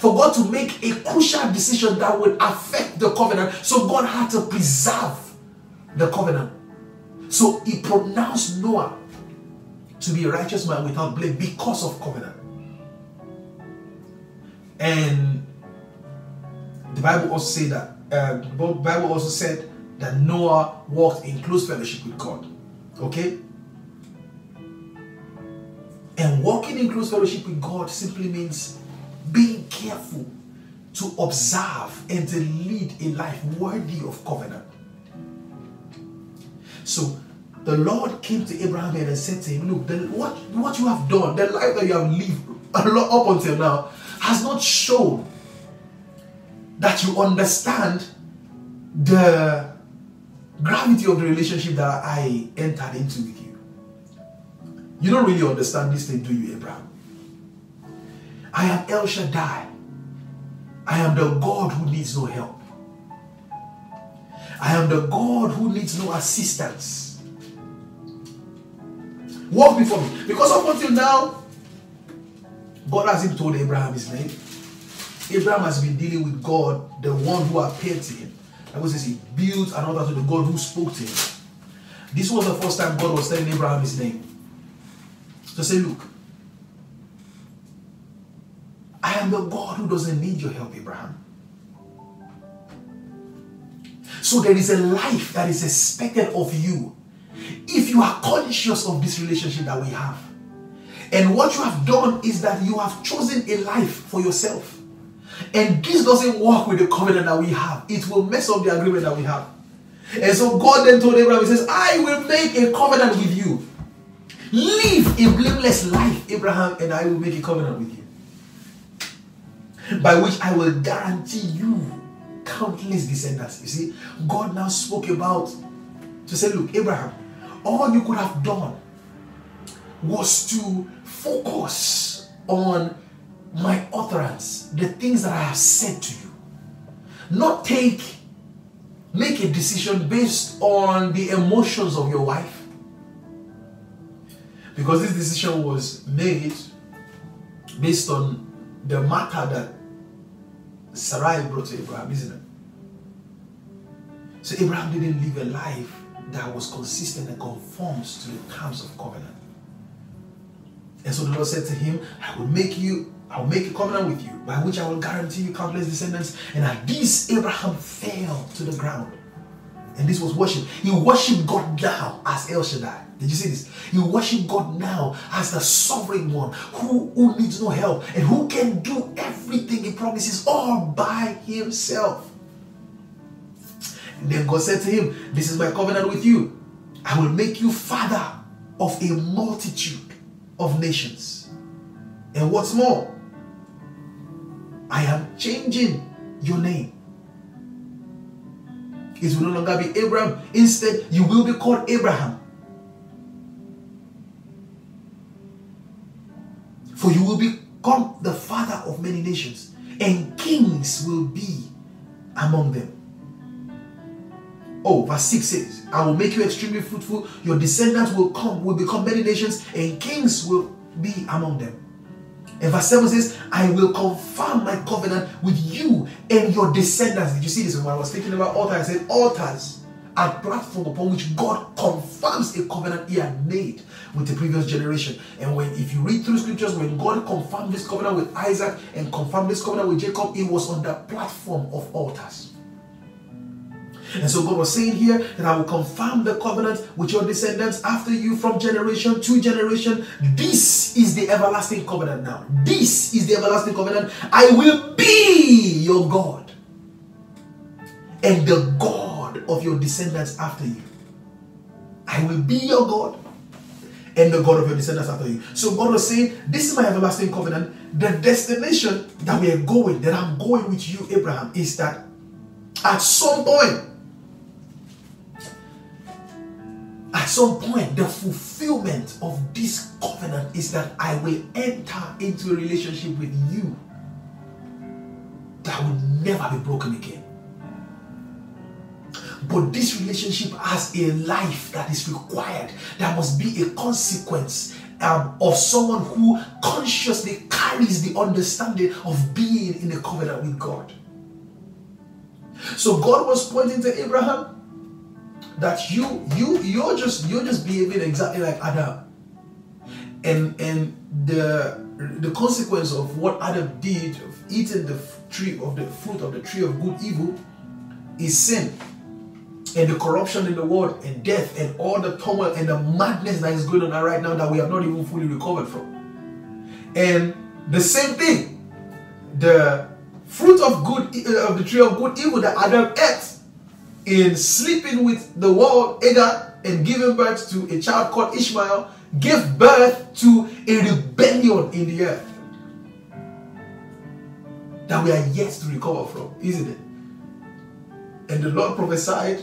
for God to make a crucial decision that would affect the covenant. So God had to preserve the covenant. So he pronounced Noah to be a righteous man without blame because of covenant. And the Bible also said that uh, the Bible also said that Noah walked in close fellowship with God. Okay? And walking in close fellowship with God simply means being careful to observe and to lead a life worthy of covenant. So the Lord came to Abraham and said to him, look, the, what, what you have done, the life that you have lived up until now has not shown that you understand the gravity of the relationship that I entered into with you. You don't really understand this thing, do you, Abraham? I am El Shaddai. I am the God who needs no help. I am the God who needs no assistance. Walk before me. Because up until now, God hasn't told Abraham his name. Abraham has been dealing with God, the one who appeared to him. The Bible says he built an altar to the God who spoke to him. This was the first time God was telling Abraham his name. So say, look, I am the God who doesn't need your help, Abraham. So there is a life that is expected of you if you are conscious of this relationship that we have. And what you have done is that you have chosen a life for yourself. And this doesn't work with the covenant that we have. It will mess up the agreement that we have. And so God then told Abraham, he says, I will make a covenant with you. Live a blameless life, Abraham, and I will make a covenant with you, by which I will guarantee you countless descendants. You see, God now spoke about, to say, look, Abraham, all you could have done was to focus on my utterance, the things that I have said to you. Not take, make a decision based on the emotions of your wife. Because this decision was made based on the matter that Sarai brought to Abraham, isn't it? So Abraham didn't live a life that was consistent and conforms to the terms of covenant. And so the Lord said to him, I will make you, I will make a covenant with you, by which I will guarantee you countless descendants. And at this, Abraham fell to the ground. And this was worship. He worshipped God now as El Shaddai. Did you see this? He worshipped God now as the sovereign one who, who needs no help and who can do everything he promises all by himself. And then God said to him, this is my covenant with you. I will make you father of a multitude of nations. And what's more, I am changing your name. It will no longer be Abraham. Instead, you will be called Abraham, for you will become the father of many nations, and kings will be among them. Oh, verse six says, I will make you extremely fruitful. Your descendants will come, will become many nations, and kings will be among them. And verse seven says, I will confirm my covenant with you and your descendants. Did you see this? When I was thinking about altars, I said altars are platform upon which God confirms a covenant he had made with the previous generation. And when, if you read through scriptures, when God confirmed this covenant with Isaac and confirmed this covenant with Jacob, it was on the platform of altars. And so God was saying here that I will confirm the covenant with your descendants after you from generation to generation. This is the everlasting covenant now. This is the everlasting covenant. I will be your God and the God of your descendants after you. I will be your God and the God of your descendants after you. So God was saying, this is my everlasting covenant. The destination that we are going, that I'm going with you, Abraham, is that at some point, At some point, the fulfillment of this covenant is that I will enter into a relationship with you that will never be broken again. But this relationship has a life that is required, that must be a consequence um, of someone who consciously carries the understanding of being in a covenant with God. So God was pointing to Abraham that you you you're just you're just behaving exactly like Adam, and and the the consequence of what Adam did, of eating the tree of the fruit of the tree of good evil, is sin, and the corruption in the world, and death, and all the turmoil and the madness that is going on right now that we have not even fully recovered from. And the same thing, the fruit of good of the tree of good evil that Adam ate, in sleeping with the world, Hagar, and giving birth to a child called Ishmael, gave birth to a rebellion in the earth that we are yet to recover from, isn't it? And the Lord prophesied,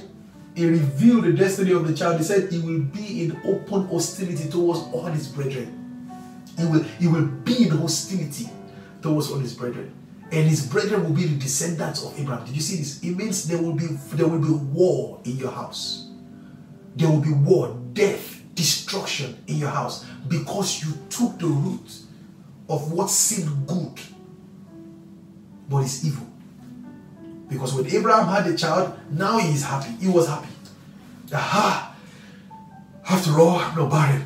he revealed the destiny of the child. He said he will be in open hostility towards all his brethren. He will, he will be in hostility towards all his brethren. And his brethren will be the descendants of Abraham. Did you see this? It means there will be there will be war in your house. There will be war, death, destruction in your house, because you took the root of what seemed good but is evil. Because when Abraham had a child, now he is happy. He was happy. Aha! After all, I'm not barren.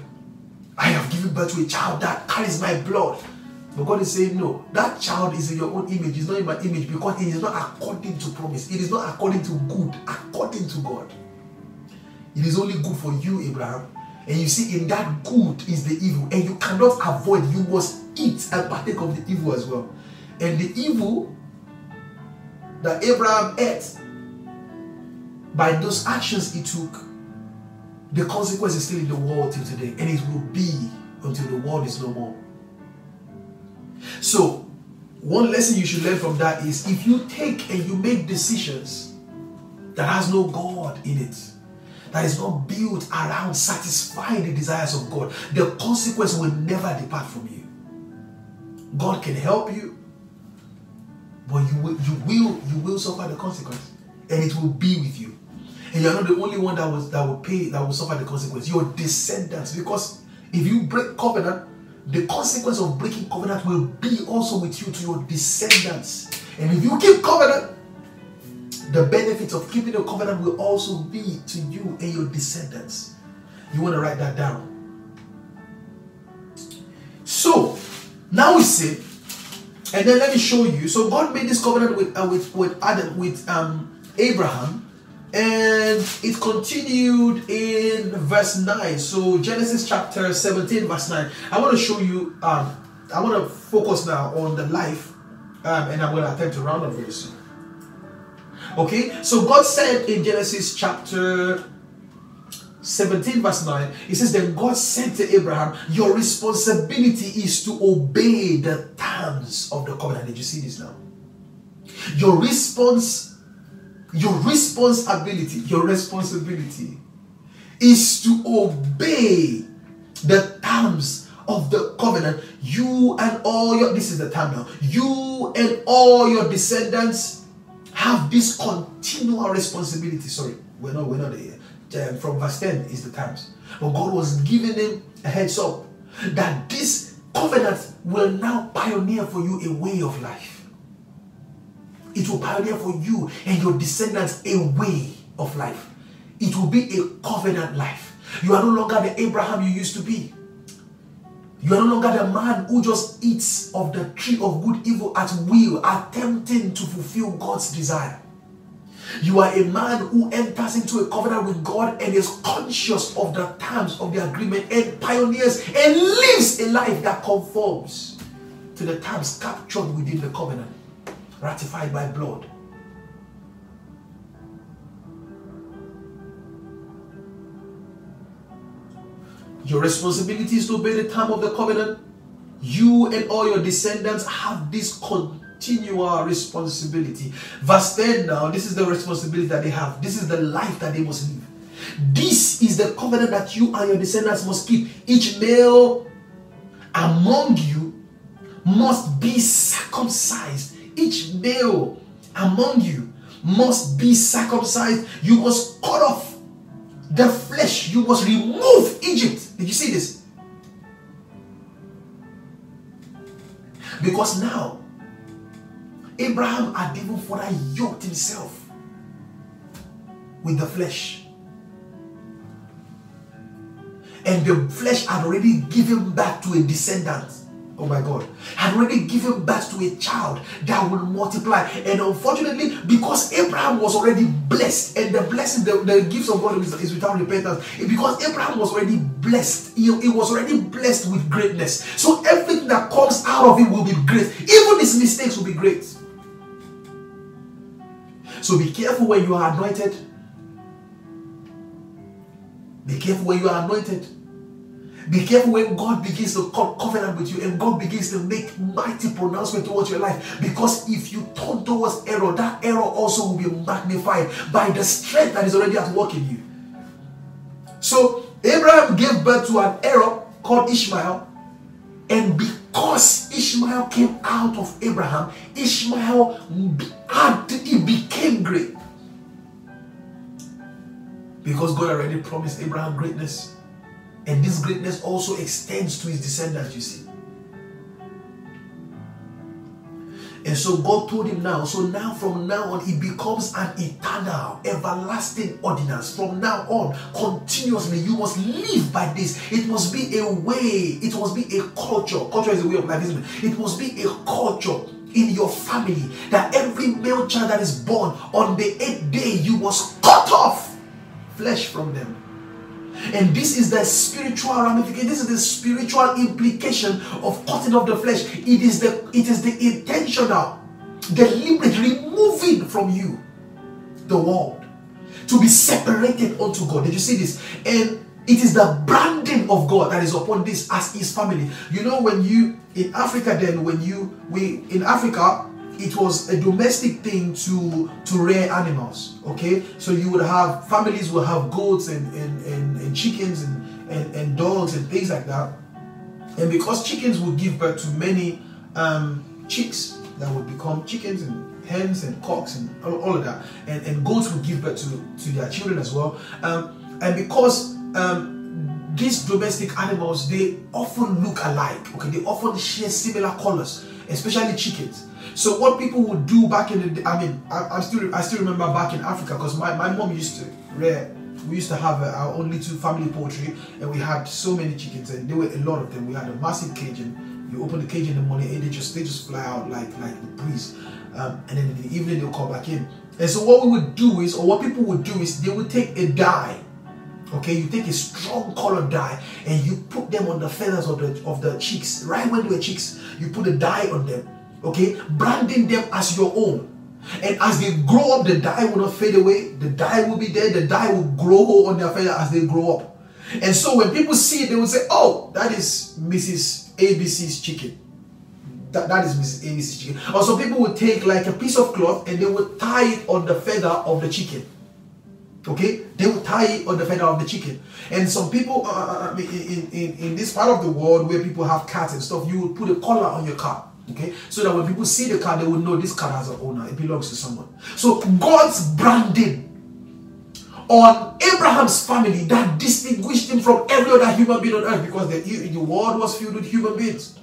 I have given birth to a child that carries my blood. But God is saying, no, that child is in your own image. It's not in my image because it is not according to promise. It is not according to good, according to God. It is only good for you, Abraham. And you see, in that good is the evil. And you cannot avoid. You must eat and partake of the evil as well. And the evil that Abraham ate, by those actions he took, the consequence is still in the world till today. And it will be until the world is no more. So, one lesson you should learn from that is, if you take and you make decisions that has no God in it, that is not built around satisfying the desires of God, the consequence will never depart from you. God can help you, but you will, you will, you will suffer the consequence, and it will be with you. And you're not the only one that was that will pay, that will suffer the consequence. Your descendants, because if you break covenant, the consequence of breaking covenant will be also with you to your descendants. And if you keep covenant, the benefits of keeping the covenant will also be to you and your descendants. You want to write that down. So, now we see, and then let me show you. So God made this covenant with uh, with, with Adam, with um, Abraham, and it continued in verse nine. So Genesis chapter seventeen, verse nine. I want to show you. Um, I want to focus now on the life, um, and I'm going to attempt to round up very soon. Okay, so God said in Genesis chapter seventeen verse nine, it says that God said to Abraham, your responsibility is to obey the terms of the covenant. Did you see this now? Your response, your responsibility, your responsibility is to obey the terms of the covenant. You and all your, this is the term now, you and all your descendants have this continual responsibility. Sorry, we're not, we're not there. Um, from verse ten is the times. But God was giving him a heads up that this covenant will now pioneer for you a way of life. It will pioneer for you and your descendants a way of life. It will be a covenant life. You are no longer the Abraham you used to be. You are no longer the man who just eats of the tree of good evil at will, attempting to fulfill God's desire. You are a man who enters into a covenant with God and is conscious of the terms of the agreement and pioneers and lives a life that conforms to the terms captured within the covenant, ratified by blood. Your responsibility is to obey the term of the covenant. You and all your descendants have this continual responsibility. Verse ten now, this is the responsibility that they have. This is the life that they must live. This is the covenant that you and your descendants must keep. Each male among you must be circumcised. Each male among you must be circumcised. You must cut off the flesh. You must remove Egypt. Did you see this? Because now, Abraham had even further yoked himself with the flesh. And the flesh had already given back to a descendant. Oh my God. Had already given back to a child that will multiply. And unfortunately, because Abraham was already blessed, and the blessing, the, the gifts of God is without repentance. Because Abraham was already blessed, he, he was already blessed with greatness. So everything that comes out of him will be great. Even his mistakes will be great. So be careful when you are anointed. Be careful when you are anointed. Be careful when God begins to cut covenant with you and God begins to make mighty pronouncement towards your life. Because if you turn towards error, that error also will be magnified by the strength that is already at work in you. So, Abraham gave birth to an error called Ishmael. And because Ishmael came out of Abraham, Ishmael it became great. Because God already promised Abraham greatness. And this greatness also extends to his descendants, you see. And so God told him now, so now from now on, it becomes an eternal, everlasting ordinance. From now on, continuously, you must live by this. It must be a way. It must be a culture. Culture is a way of life, isn't it? It must be a culture in your family that every male child that is born, on the eighth day, you must cut off flesh from them. And this is the spiritual ramification. This is the spiritual implication of cutting off the flesh. It is the, it is the intentional, deliberate removing from you the world to be separated unto God. Did you see this? And it is the branding of God that is upon this as His family. You know, when you in Africa, then when you we in Africa, it was a domestic thing to to rear animals. Okay, so you would have families will have goats and and, and, and chickens and, and and dogs and things like that. And because chickens would give birth to many um, chicks that would become chickens and hens and cocks and all, all of that, and and goats would give birth to to their children as well. Um, and because um, these domestic animals, they often look alike. Okay, they often share similar colors, especially chickens. So what people would do back in the day, I mean, I, I still I still remember back in Africa, because my, my mom used to rear, we used to have a, our own little family poultry, and we had so many chickens, and there were a lot of them. We had a massive cage, and you open the cage in the morning, and they just they just fly out like like the breeze, um, and then in the evening they'll come back in. And so what we would do is, or what people would do is, they would take a dye. Okay, you take a strong color dye and you put them on the feathers of the of the chicks. Right when they were chicks, you put a dye on them. Okay, branding them as your own. And as they grow up, the dye will not fade away. The dye will be there. The dye will grow on their feathers as they grow up. And so when people see it, they will say, "Oh, that is Missus A B C's chicken. That, that is Missus A B C's chicken." Or some people would take like a piece of cloth and they would tie it on the feather of the chicken. Okay, they will tie it on the feather of the chicken. And some people uh, in, in, in this part of the world where people have cats and stuff, you would put a collar on your cat. Okay, so that when people see the cat, they will know this cat has an owner. It belongs to someone. So God's branding on Abraham's family that distinguished him from every other human being on earth, because the, the world was filled with human beings.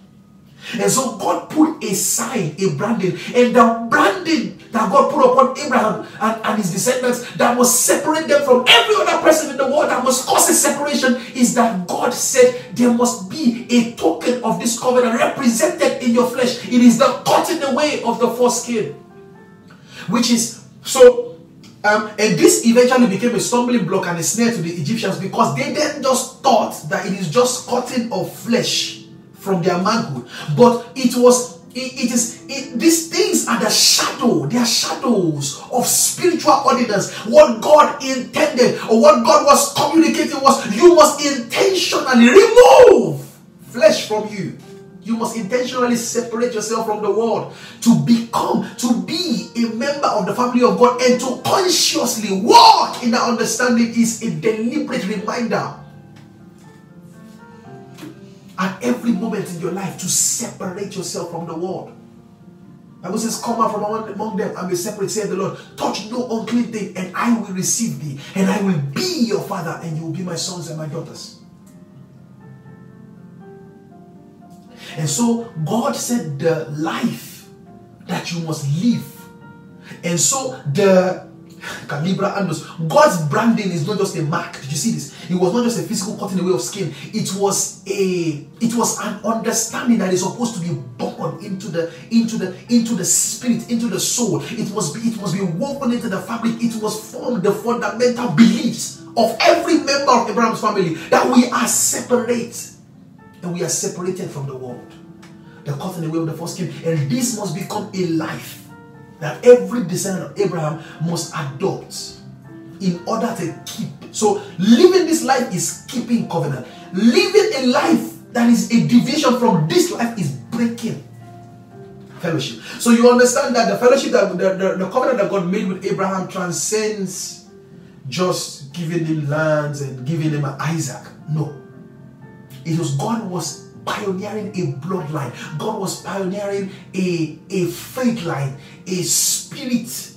And so God put a sign, a branding, and the branding that God put upon Abraham and, and his descendants that must separate them from every other person in the world, that must cause a separation, is that God said there must be a token of this covenant represented in your flesh. It is the cutting away of the foreskin, which is so. Um, and this eventually became a stumbling block and a snare to the Egyptians, because they then just thought that it is just cutting of flesh from their manhood, but it was, it, it is, it, these things are the shadow, they are shadows of spiritual ordinance. What God intended, or what God was communicating, was you must intentionally remove flesh from you. You must intentionally separate yourself from the world to become, to be a member of the family of God, and to consciously walk in that understanding is a deliberate reminder at every moment in your life to separate yourself from the world. The Bible says, "Come out from among them and be separate, saith the Lord. Touch no unclean thing, and I will receive thee, and I will be your father, and you will be my sons and my daughters." And so God said the life that you must live. And so the Calibra Andos, God's branding is not just a mark. Did you see this? It was not just a physical cutting away of skin. It was a, it was an understanding that is supposed to be born into the, into the, into the spirit, into the soul. It must be, it must be woven into the fabric. It was formed the fundamental beliefs of every member of Abraham's family that we are separate, and we are separated from the world. The cutting away of the foreskin, and this must become a life that every descendant of Abraham must adopt in order to keep. So living this life is keeping covenant. Living a life that is a division from this life is breaking fellowship. So you understand that the fellowship, that the, the, the covenant that God made with Abraham transcends just giving him lands and giving him an Isaac. No. It was God was pioneering a bloodline. God was pioneering a, a faith line, a spirit,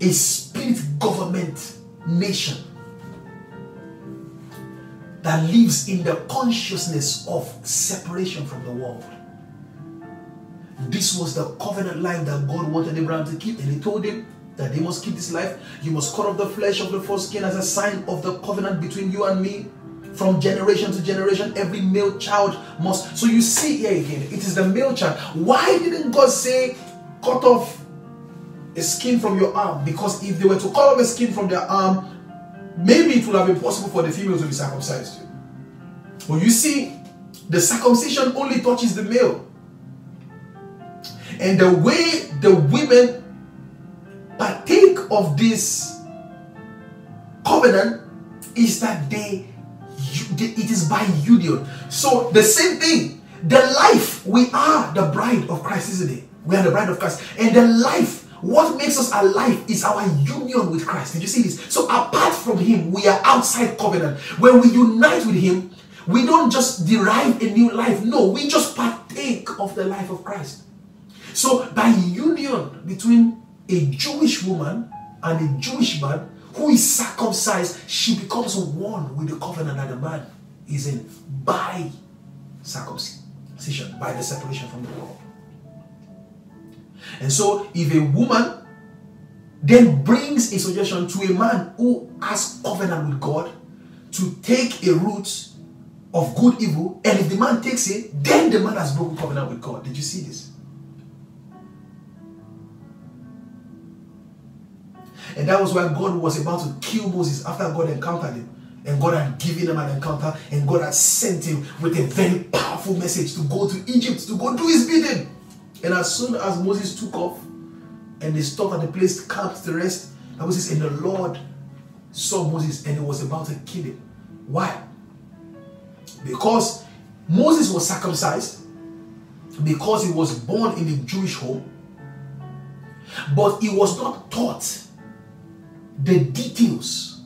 a spirit government nation that lives in the consciousness of separation from the world. This was the covenant life that God wanted Abraham to keep, and he told him that they must keep this life. You must cut off the flesh of the foreskin as a sign of the covenant between you and me. From generation to generation, every male child must. So you see here again, it is the male child. Why didn't God say, cut off a skin from your arm? Because if they were to cut off a skin from their arm, maybe it would have been possible for the female to be circumcised. But you see, the circumcision only touches the male. And the way the women partake of this covenant is that they, it is by union. So the same thing, the life, we are the bride of Christ, isn't it? We are the bride of Christ. And the life, what makes us alive is our union with Christ. Did you see this? So apart from him, we are outside covenant. When we unite with him, we don't just derive a new life. No, we just partake of the life of Christ. So by union between a Jewish woman and a Jewish man who is circumcised, she becomes one with the covenant that the man is in by circumcision, by the separation from the law. And so if a woman then brings a suggestion to a man who has covenant with God to take a root of good evil, and if the man takes it, then the man has broken covenant with God. Did you see this? And that was why God was about to kill Moses after God encountered him. And God had given him an encounter, and God had sent him with a very powerful message to go to Egypt, to go do his bidding. And as soon as Moses took off and they stopped at the place, camped to rest, that was his, and the Lord saw Moses and he was about to kill him. Why? Because Moses was circumcised, because he was born in a Jewish home, but he was not taught the details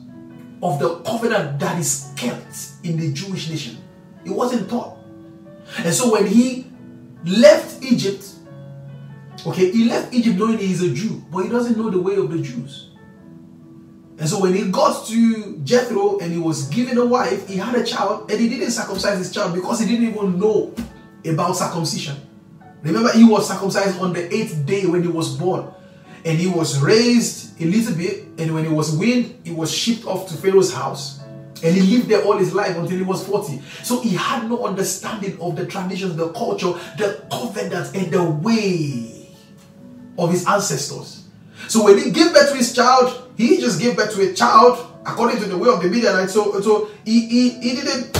of the covenant that is kept in the Jewish nation. It wasn't taught. And so when he left Egypt, okay, he left Egypt knowing he is a Jew, but he doesn't know the way of the Jews. And so when he got to Jethro and he was given a wife, he had a child, and he didn't circumcise his child because he didn't even know about circumcision. Remember, he was circumcised on the eighth day when he was born. And he was raised a little bit, and when he was weaned, he was shipped off to Pharaoh's house. And he lived there all his life until he was forty. So he had no understanding of the traditions, the culture, the covenant, and the way of his ancestors. So when he gave birth to his child, he just gave birth to a child according to the way of the Midianites. So, so he, he, he didn't...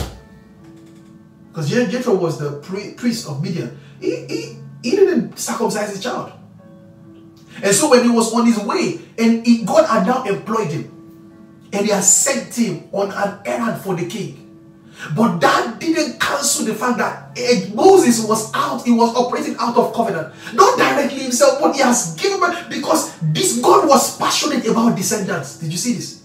Because Jethro was the priest of Midian. He, he, he didn't circumcise his child. And so when he was on his way, and he, God had now employed him, and he had sent him on an errand for the king. But that didn't cancel the fact that Moses was out, he was operating out of covenant. Not directly himself, but he has given birth, because this God was passionate about descendants. Did you see this?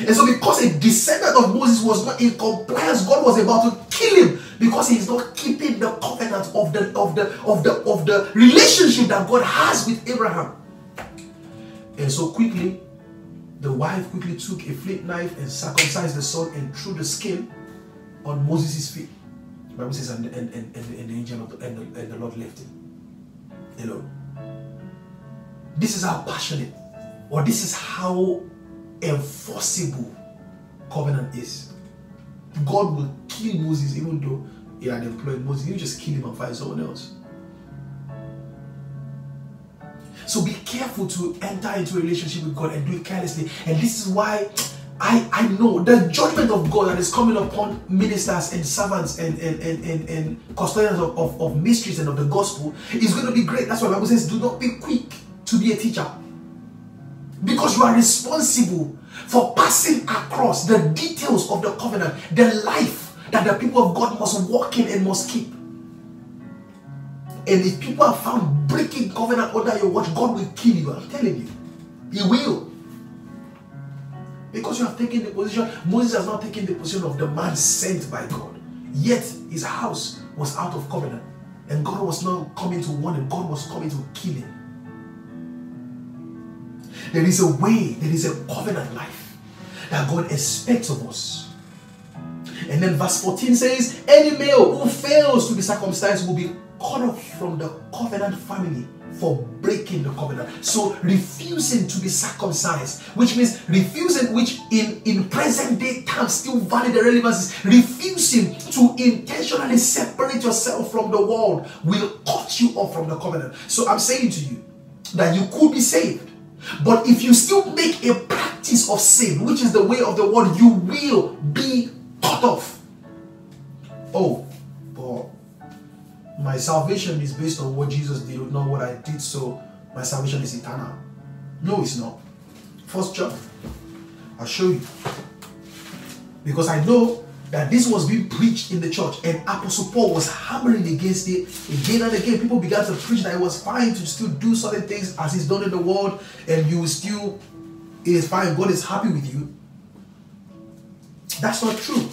And so because a descendant of Moses was not in compliance, God was about to kill him, because he is not keeping the covenant of the, of the, of the, of the relationship that God has with Abraham. And so quickly, the wife quickly took a flint knife and circumcised the son and threw the skin on Moses' feet. The Bible says, and, and, and, and the angel of the, and, the, and the Lord left him alone. This is how passionate, or this is how enforceable covenant is. God will kill Moses, even though he had employed Moses. You just kill him and find someone else. So be careful to enter into a relationship with God and do it carelessly. And this is why I, I know the judgment of God that is coming upon ministers and servants and, and, and, and, and custodians of, of, of mysteries and of the gospel is going to be great. That's why the Bible says, do not be quick to be a teacher, because you are responsible for passing across the details of the covenant, the life that the people of God must walk in and must keep. And if people are found breaking covenant under your watch, God will kill you. I'm telling you. He will. Because you have taken the position. Moses has not taken the position of the man sent by God. Yet his house was out of covenant. And God was not coming to warn him. God was coming to kill him. There is a way. There is a covenant life that God expects of us. And then verse fourteen says, any male who fails to be circumcised will be cut off from the covenant family for breaking the covenant. So refusing to be circumcised, which means refusing, which in, in present day terms still valid and relevant, is refusing to intentionally separate yourself from the world will cut you off from the covenant. So I'm saying to you that you could be saved, but if you still make a practice of sin, which is the way of the world, you will be cut off. Oh, but my salvation is based on what Jesus did, not what I did, so my salvation is eternal. No, it's not. First John, I'll show you. Because I know that this was being preached in the church, and Apostle Paul was hammering against it again and again. People began to preach that it was fine to still do certain things as is done in the world, and you will still, it is fine, God is happy with you. That's not true.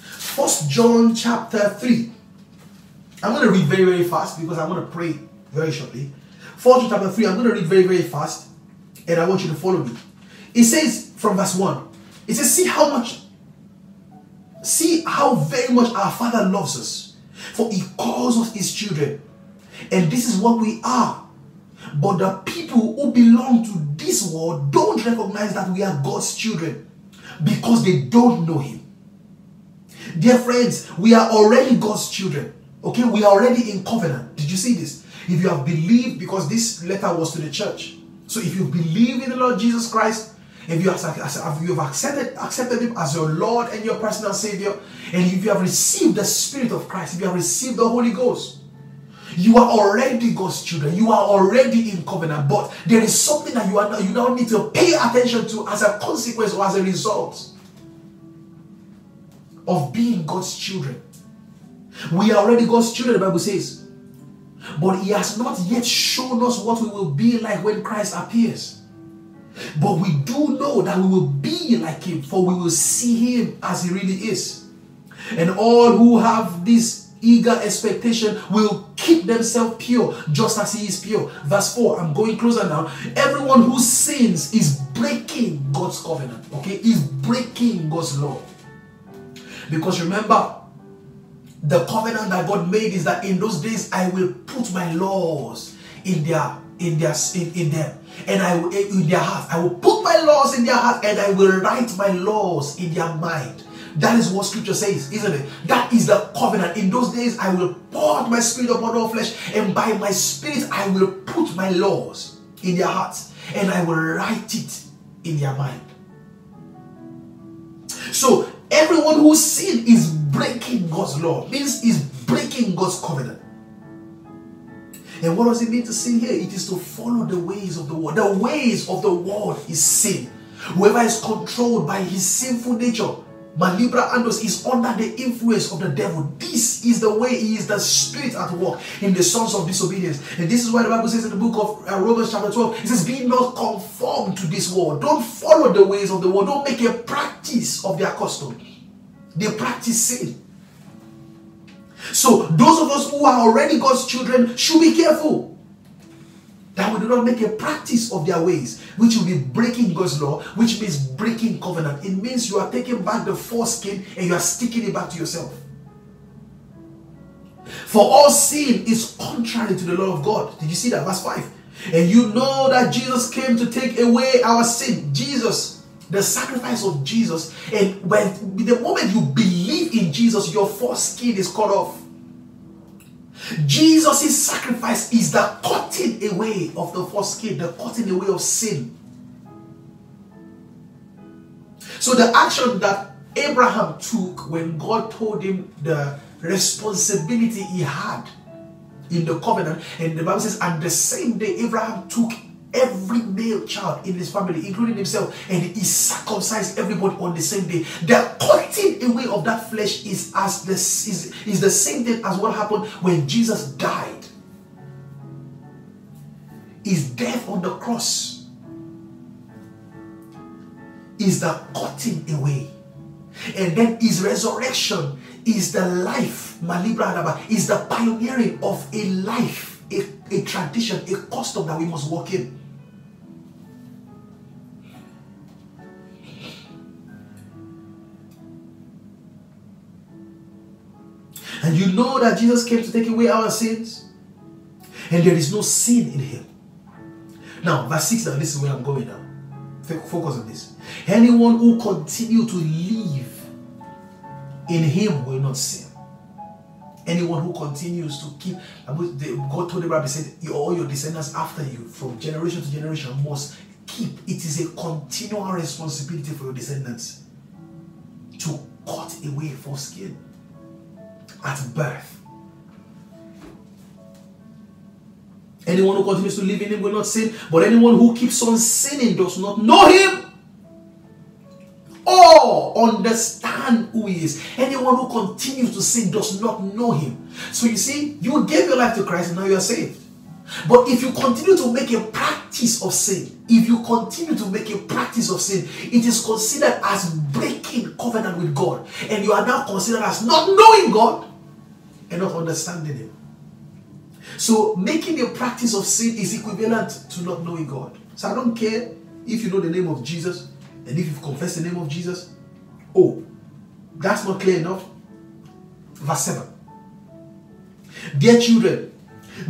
First John chapter three. I'm going to read very, very fast because I'm going to pray very shortly. First John chapter three, I'm going to read very, very fast, and I want you to follow me. It says from verse one, it says, see how much, see how very much our Father loves us, for He calls us His children, and this is what we are. But the people who belong to this world don't recognize that we are God's children because they don't know Him. Dear friends, we are already God's children. Okay, we are already in covenant. Did you see this? If you have believed, because this letter was to the church. So if you believe in the Lord Jesus Christ, if you have, if you have accepted, accepted Him as your Lord and your personal Savior, and if you have received the Spirit of Christ, if you have received the Holy Ghost, you are already God's children. You are already in covenant. But there is something that you, are, you now need to pay attention to as a consequence or as a result of being God's children. We are already God's children, the Bible says. But He has not yet shown us what we will be like when Christ appears. But we do know that we will be like Him, for we will see Him as He really is. And all who have this eager expectation will keep themselves pure, just as He is pure. Verse four, I'm going closer now. Everyone who sins is breaking God's covenant, okay? Is breaking God's law. Because remember, the covenant that God made is that in those days I will put my laws in their in their in, in them, and I will in their heart. I will put my laws in their heart, and I will write my laws in their mind. That is what Scripture says, isn't it? That is the covenant. In those days I will pour out my Spirit upon all flesh, and by my Spirit I will put my laws in their hearts, and I will write it in their mind. So everyone who sinned is breaking God's law, means is breaking God's covenant. And what does it mean to sin here? It is to follow the ways of the world. The ways of the world is sin. Whoever is controlled by his sinful nature, Malibra Andos, is under the influence of the devil. This is the way. He is the spirit at work in the sons of disobedience. And this is why the Bible says in the book of uh, Romans chapter twelve, it says, be not conformed to this world. Don't follow the ways of the world. Don't make a practice of their custom. They practice sin. So those of us who are already God's children should be careful that we do not make a practice of their ways, which will be breaking God's law, which means breaking covenant. It means you are taking back the foreskin and you are sticking it back to yourself. For all sin is contrary to the law of God. Did you see that? Verse five. And you know that Jesus came to take away our sin. Jesus, the sacrifice of Jesus. And when the moment you believe in Jesus, your foreskin is cut off. Jesus' sacrifice is the cutting away of the foreskin, the cutting away of sin. So the action that Abraham took when God told him the responsibility he had in the covenant, and the Bible says, and the same day Abraham took every male child in his family, including himself, and he circumcised everybody on the same day. The cutting away of that flesh is as the is, is the same thing as what happened when Jesus died. His death on the cross is the cutting away, and then His resurrection is the life. Malibra is the pioneering of a life, a, a tradition, a custom that we must walk in. And you know that Jesus came to take away our sins. And there is no sin in him. Now, verse six, now this is where I'm going now. Focus on this. Anyone who continues to live in him will not sin. Anyone who continues to keep, God told Abraham, he said, all your descendants after you, from generation to generation, must keep. It is a continual responsibility for your descendants to cut away foreskin at birth. Anyone who continues to live in him will not sin, but anyone who keeps on sinning does not know him or understand who he is. Anyone who continues to sin does not know him. So you see, you gave your life to Christ and now you are saved. But if you continue to make a practice of sin, if you continue to make a practice of sin, it is considered as breaking covenant with God. And you are now considered as not knowing God and not understanding him. So making a practice of sin is equivalent to not knowing God. So I don't care if you know the name of Jesus and if you've confessed the name of Jesus. Oh, that's not clear enough. Verse seven. Dear children,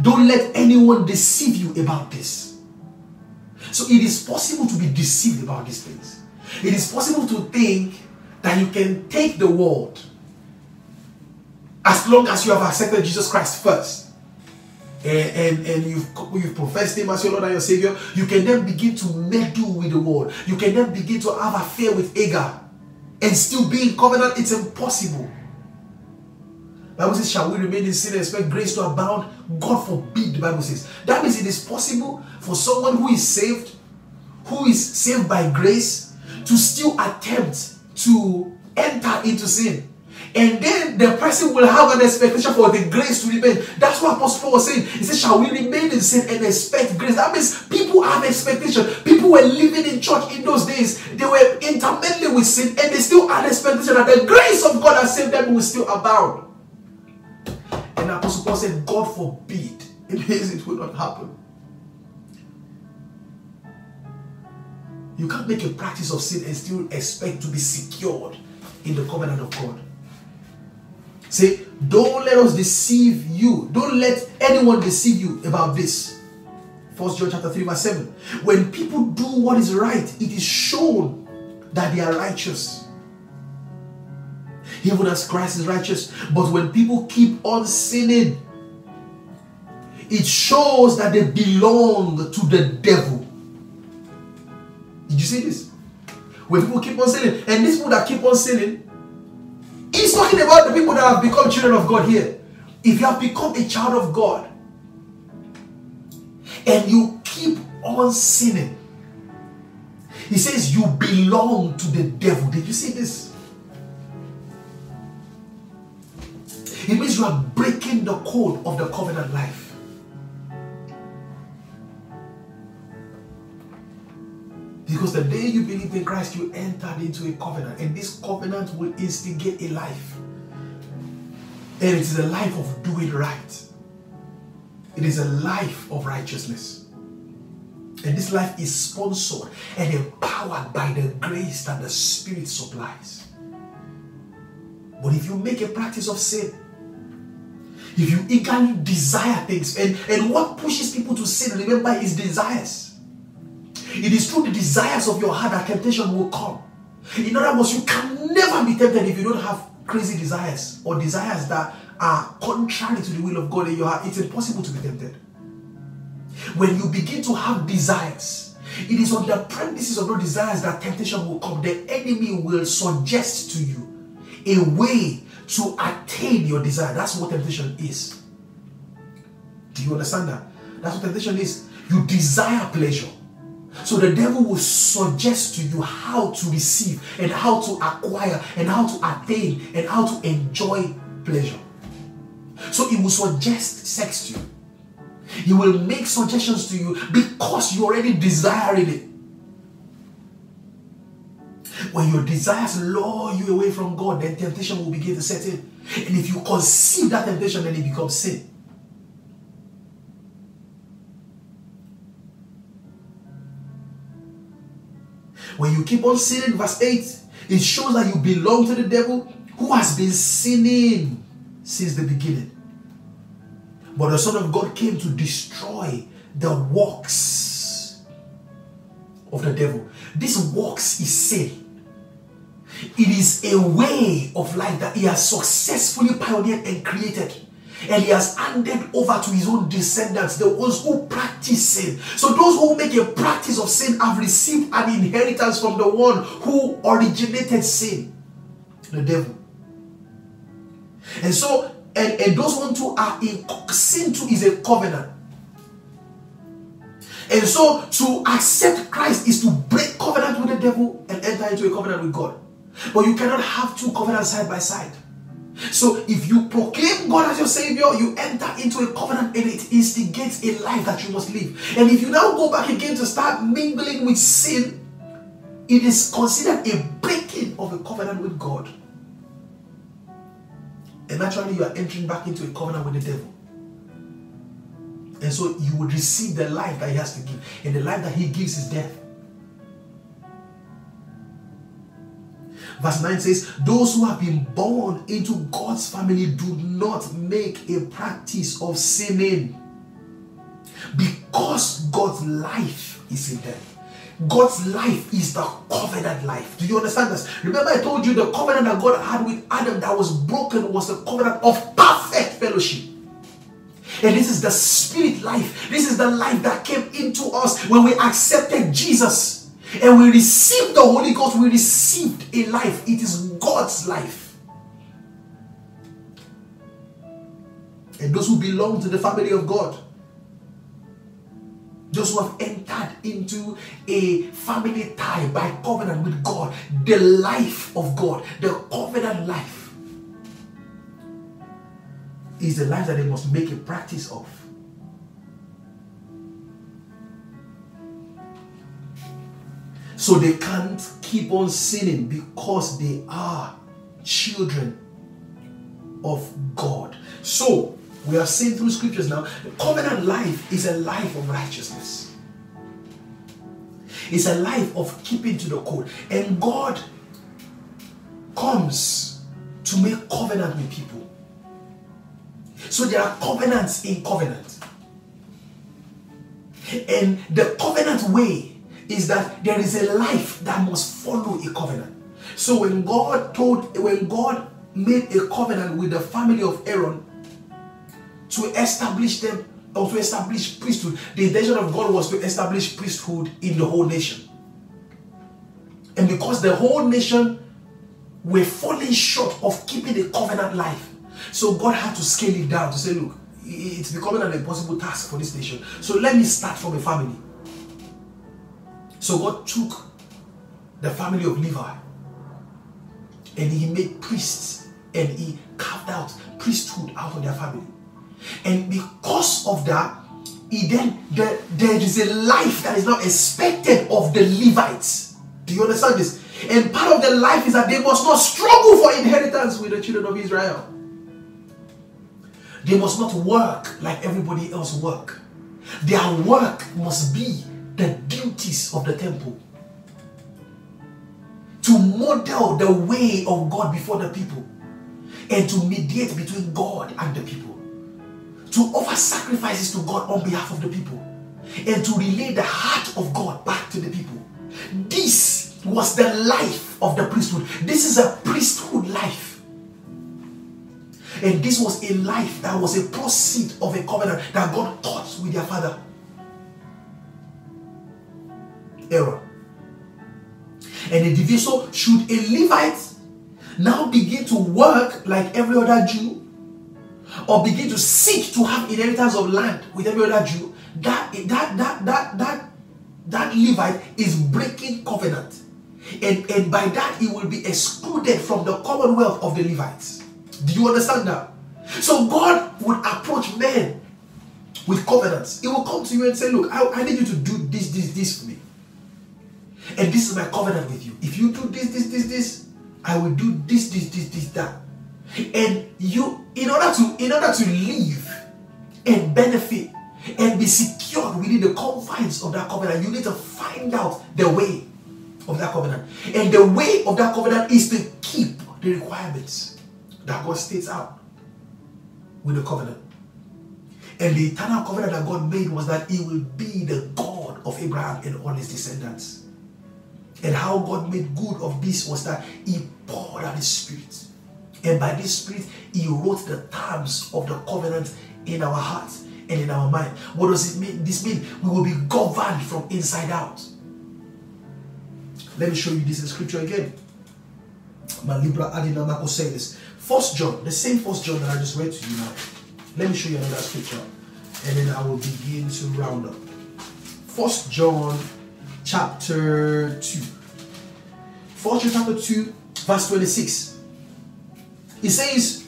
don't let anyone deceive you about this. So it is possible to be deceived about these things. It is possible to think that you can take the world as long as you have accepted Jesus Christ first. And, and, and you've, you've professed him as your Lord and your Savior. You can then begin to meddle with the world. You can then begin to have an affair with Hagar and still be in covenant. It's impossible. The Bible says, shall we remain in sin and expect grace to abound? God forbid, the Bible says. That means it is possible for someone who is saved, who is saved by grace, to still attempt to enter into sin. And then the person will have an expectation for the grace to remain. That's what Apostle Paul was saying. He said, shall we remain in sin and expect grace? That means people have expectation. People were living in church in those days. They were intermeddling with sin and they still had expectation that the grace of God that saved them will still abound. And Apostle Paul said, God forbid. It means it will not happen. You can't make a practice of sin and still expect to be secured in the covenant of God. Say, don't let us deceive you. Don't let anyone deceive you about this. First John chapter three verse seven. When people do what is right, it is shown that they are righteous, even as Christ is righteous. But when people keep on sinning, it shows that they belong to the devil. Did you see this? When people keep on sinning, and these people that keep on sinning, he's talking about the people that have become children of God here. If you have become a child of God and you keep on sinning, he says you belong to the devil. Did you see this? It means you are breaking the code of the covenant life. Because the day you believed in Christ, you entered into a covenant. And this covenant will instigate a life. And it is a life of doing right. It is a life of righteousness. And this life is sponsored and empowered by the grace that the Spirit supplies. But if you make a practice of sin, if you eagerly desire things, and, and what pushes people to sin, remember, is desires. It is through the desires of your heart that temptation will come. In other words, you can never be tempted if you don't have crazy desires or desires that are contrary to the will of God in your heart. It's impossible to be tempted. When you begin to have desires, it is on the premises of those desires that temptation will come. The enemy will suggest to you a way to attain your desire. That's what temptation is. Do you understand that? That's what temptation is. You desire pleasure. So the devil will suggest to you how to receive and how to acquire and how to attain and how to enjoy pleasure. So he will suggest sex to you. He will make suggestions to you because you already desiring it. When your desires lure you away from God, then temptation will begin to set in. And if you conceive that temptation, then it becomes sin. When you keep on sinning, verse eight, it shows that you belong to the devil who has been sinning since the beginning. But the Son of God came to destroy the works of the devil. This works is sin. It is a way of life that he has successfully pioneered and created. And he has handed over to his own descendants, the ones who practice sin. So those who make a practice of sin have received an inheritance from the one who originated sin, the devil. And so, and, and those ones who are in sin too is a covenant. And so to accept Christ is to break covenant with the devil and enter into a covenant with God. But you cannot have two covenants side by side. So if you proclaim God as your Savior, you enter into a covenant and it instigates a life that you must live. And if you now go back again to start mingling with sin, it is considered a breaking of a covenant with God. And naturally you are entering back into a covenant with the devil. And so you would receive the life that he has to give. And the life that he gives is death. Verse nine says, those who have been born into God's family do not make a practice of sinning, because God's life is in them. God's life is the covenant life. Do you understand this? Remember I told you the covenant that God had with Adam that was broken was the covenant of perfect fellowship. And this is the spirit life. This is the life that came into us when we accepted Jesus. And we received the Holy Ghost. We received a life. It is God's life. And those who belong to the family of God, those who have entered into a family tie by covenant with God, the life of God, the covenant life, is the life that they must make a practice of. So they can't keep on sinning because they are children of God. So we have seen through scriptures now, the covenant life is a life of righteousness. It's a life of keeping to the code. And God comes to make covenant with people. So there are covenants in covenant. And the covenant way is that there is a life that must follow a covenant. So when God told, when God made a covenant with the family of Aaron to establish them, or to establish priesthood, the intention of God was to establish priesthood in the whole nation. And because the whole nation were falling short of keeping the covenant life, so God had to scale it down to say, look, it's becoming an impossible task for this nation. So let me start from a family. So God took the family of Levi and he made priests and he carved out priesthood out of their family. And because of that, he then, there, there is a life that is now expected of the Levites. Do you understand this? And part of the life is that they must not struggle for inheritance with the children of Israel. They must not work like everybody else work. Their work must be the duties of the temple, to model the way of God before the people, and to mediate between God and the people, to offer sacrifices to God on behalf of the people, and to relay the heart of God back to the people. This was the life of the priesthood. This is a priesthood life. And this was a life that was a proceed of a covenant that God cut with their father, Aaron. And the division, so should a Levite now begin to work like every other Jew, or begin to seek to have inheritance of land with every other Jew, that, that, that, that, that, that Levite is breaking covenant. And, and by that, he will be excluded from the commonwealth of the Levites. Do you understand that? So God would approach men with covenants. He will come to you and say, look, I, I need you to do this, this, this for me. And this is my covenant with you. If you do this, this, this, this, I will do this, this, this, this, that. And you, in order to, in order to live and benefit and be secured within the confines of that covenant, you need to find out the way of that covenant. And the way of that covenant is to keep the requirements that God states out. with the covenant. And the eternal covenant that God made was that he will be the God of Abraham and all his descendants. And how God made good of this was that he poured out his Spirit. And by this Spirit, he wrote the terms of the covenant in our hearts and in our mind. What does it mean? This means we will be governed from inside out. Let me show you this in scripture again. My Libra Adinamako says this. First John, the same First John that I just read to you now. Let me show you another scripture. And then I will begin to round up. First John chapter two. First John chapter two, verse twenty-six. It says,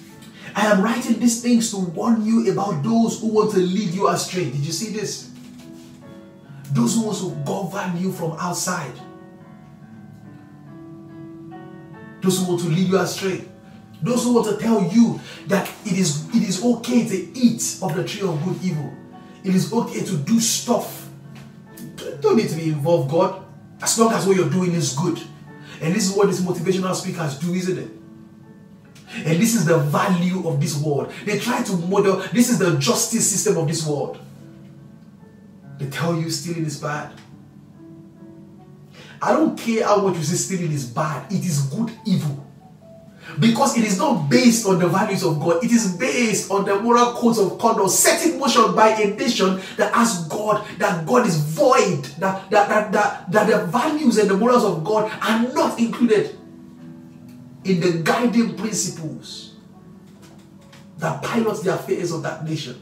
I am writing these things to warn you about those who want to lead you astray. Did you see this? Those who want to govern you from outside. Those who want to lead you astray. Those who want to tell you that it is, it is okay to eat of the tree of good and evil. It is okay to do stuff. You don't need to be involved, God. As long as what you're doing is good. And this is what these motivational speakers do, isn't it? And this is the value of this world. They try to model, this is the justice system of this world. They tell you stealing is bad. I don't care how much you say stealing is bad. It is good evil. Because it is not based on the values of God. It is based on the moral codes of conduct set in motion by a nation that asks God, that God is void, that, that, that, that, that the values and the morals of God are not included in the guiding principles that pilot the affairs of that nation.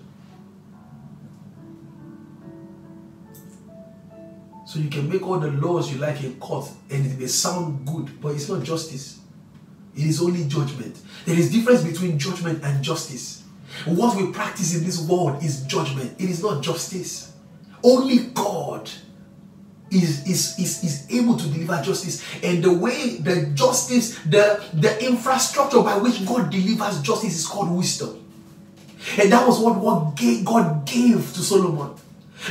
So you can make all the laws you like in court and it may sound good, but it's not justice. It is only judgment. There is a difference between judgment and justice. What we practice in this world is judgment. It is not justice. Only God Is, is, is, is able to deliver justice. And the way the justice, the, the infrastructure by which God delivers justice is called wisdom. And that was what, what gave, God gave to Solomon.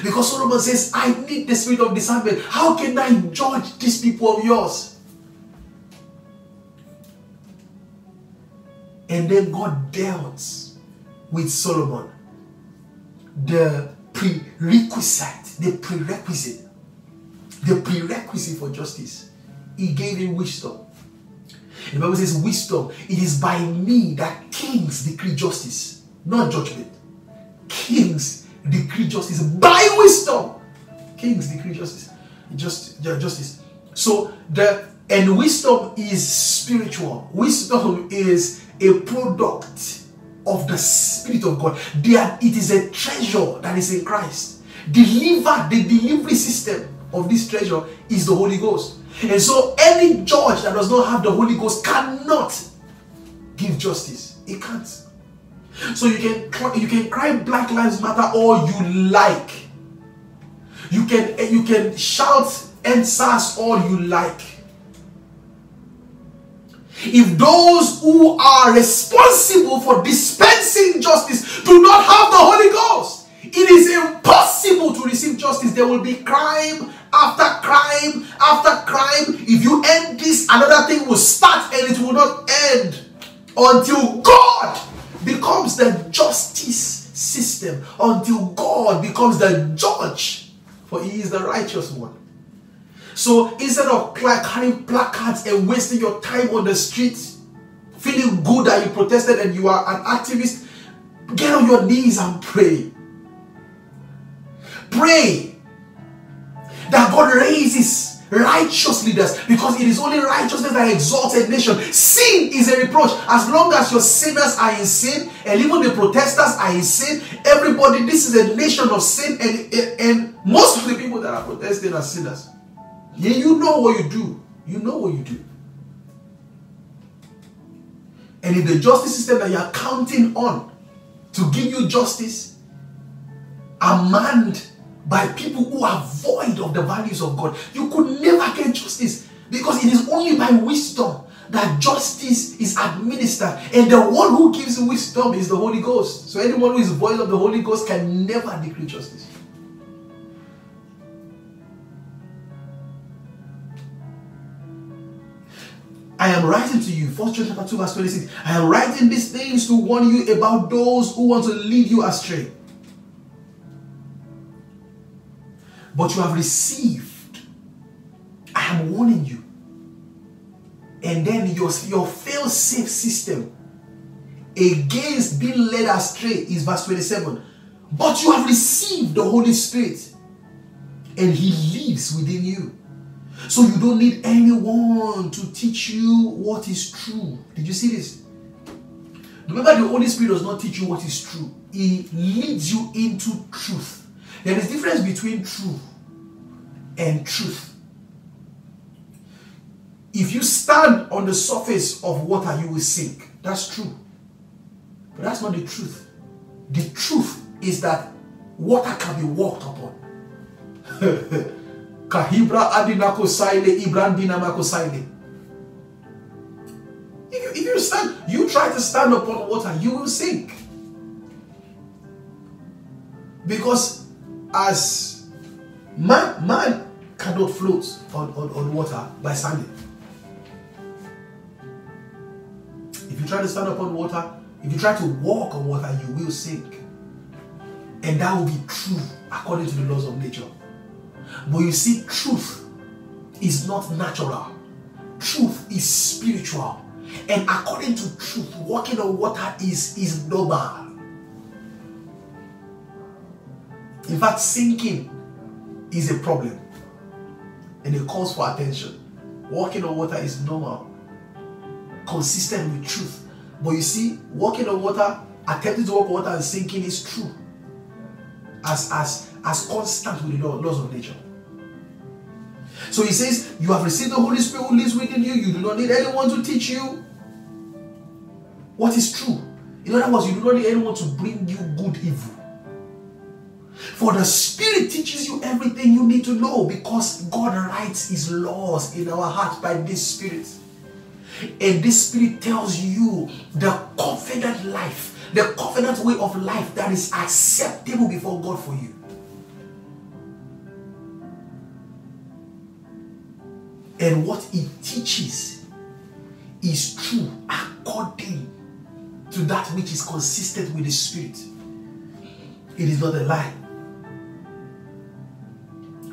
Because Solomon says, I need the spirit of discernment. How can I judge these people of yours? And then God dealt with Solomon the prerequisite, the prerequisite The prerequisite for justice. He gave him wisdom. The Bible says, wisdom, it is by me that kings decree justice, not judgment. Kings decree justice by wisdom. Kings decree justice. Just, justice. So, the and wisdom is spiritual. Wisdom is a product of the Spirit of God. There, it is a treasure that is in Christ. Delivered, the delivery system of this treasure is the Holy Ghost. And so any judge that does not have the Holy Ghost cannot give justice. It can't. So you can you can cry Black Lives Matter all you like. You can you can shout End SARS all you like. If those who are responsible for dispensing justice do not have the Holy Ghost, it is impossible to receive justice. There will be crime after crime after crime. If you end this, another thing will start and it will not end until God becomes the justice system, until God becomes the judge, for he is the righteous one. So instead of carrying placards and wasting your time on the streets, feeling good that you protested and you are an activist, get on your knees and pray. Pray that God raises righteous leaders, because it is only righteousness that exalts a nation. Sin is a reproach. As long as your sinners are in sin, and even the protesters are in sin, everybody, this is a nation of sin, and, and, and most of the people that are protesting are sinners. Yeah, you know what you do. You know what you do. And if the justice system that you are counting on to give you justice are manned by people who are void of the values of God, you could never get justice, because it is only by wisdom that justice is administered, and the one who gives wisdom is the Holy Ghost. So anyone who is void of the Holy Ghost can never decree justice. I am writing to you, First John chapter two verse twenty-six. I am writing these things to warn you about those who want to lead you astray. But you have received, I am warning you. And then your, your fail-safe system against being led astray is verse twenty-seven. But you have received the Holy Spirit, and He lives within you. So you don't need anyone to teach you what is true. Did you see this? Remember, the Holy Spirit does not teach you what is true. He leads you into truth. There is a difference between true and truth. If you stand on the surface of water, you will sink. That's true. But that's not the truth. The truth is that water can be walked upon. Kahibra adinako saile, Ibran dinamako saile. If you, if you stand, you try to stand upon water, you will sink. Because as man, man cannot float on, on, on water by standing. If you try to stand upon water, if you try to walk on water, you will sink. And that will be true according to the laws of nature. But you see, truth is not natural. Truth is spiritual. And according to truth, walking on water is, is normal. In fact, sinking is a problem. And it calls for attention. Walking on water is normal, consistent with truth. But you see, walking on water, attempting to walk on water and sinking is true. As, as, as constant with the laws of nature. So he says, you have received the Holy Spirit who lives within you. You do not need anyone to teach you what is true. In other words, you do not need anyone to bring you good evil. For the Spirit teaches you everything you need to know, because God writes His laws in our hearts by this Spirit. And this Spirit tells you the covenant life, the covenant way of life that is acceptable before God for you. And what it teaches is true according to that which is consistent with the Spirit. It is not a lie.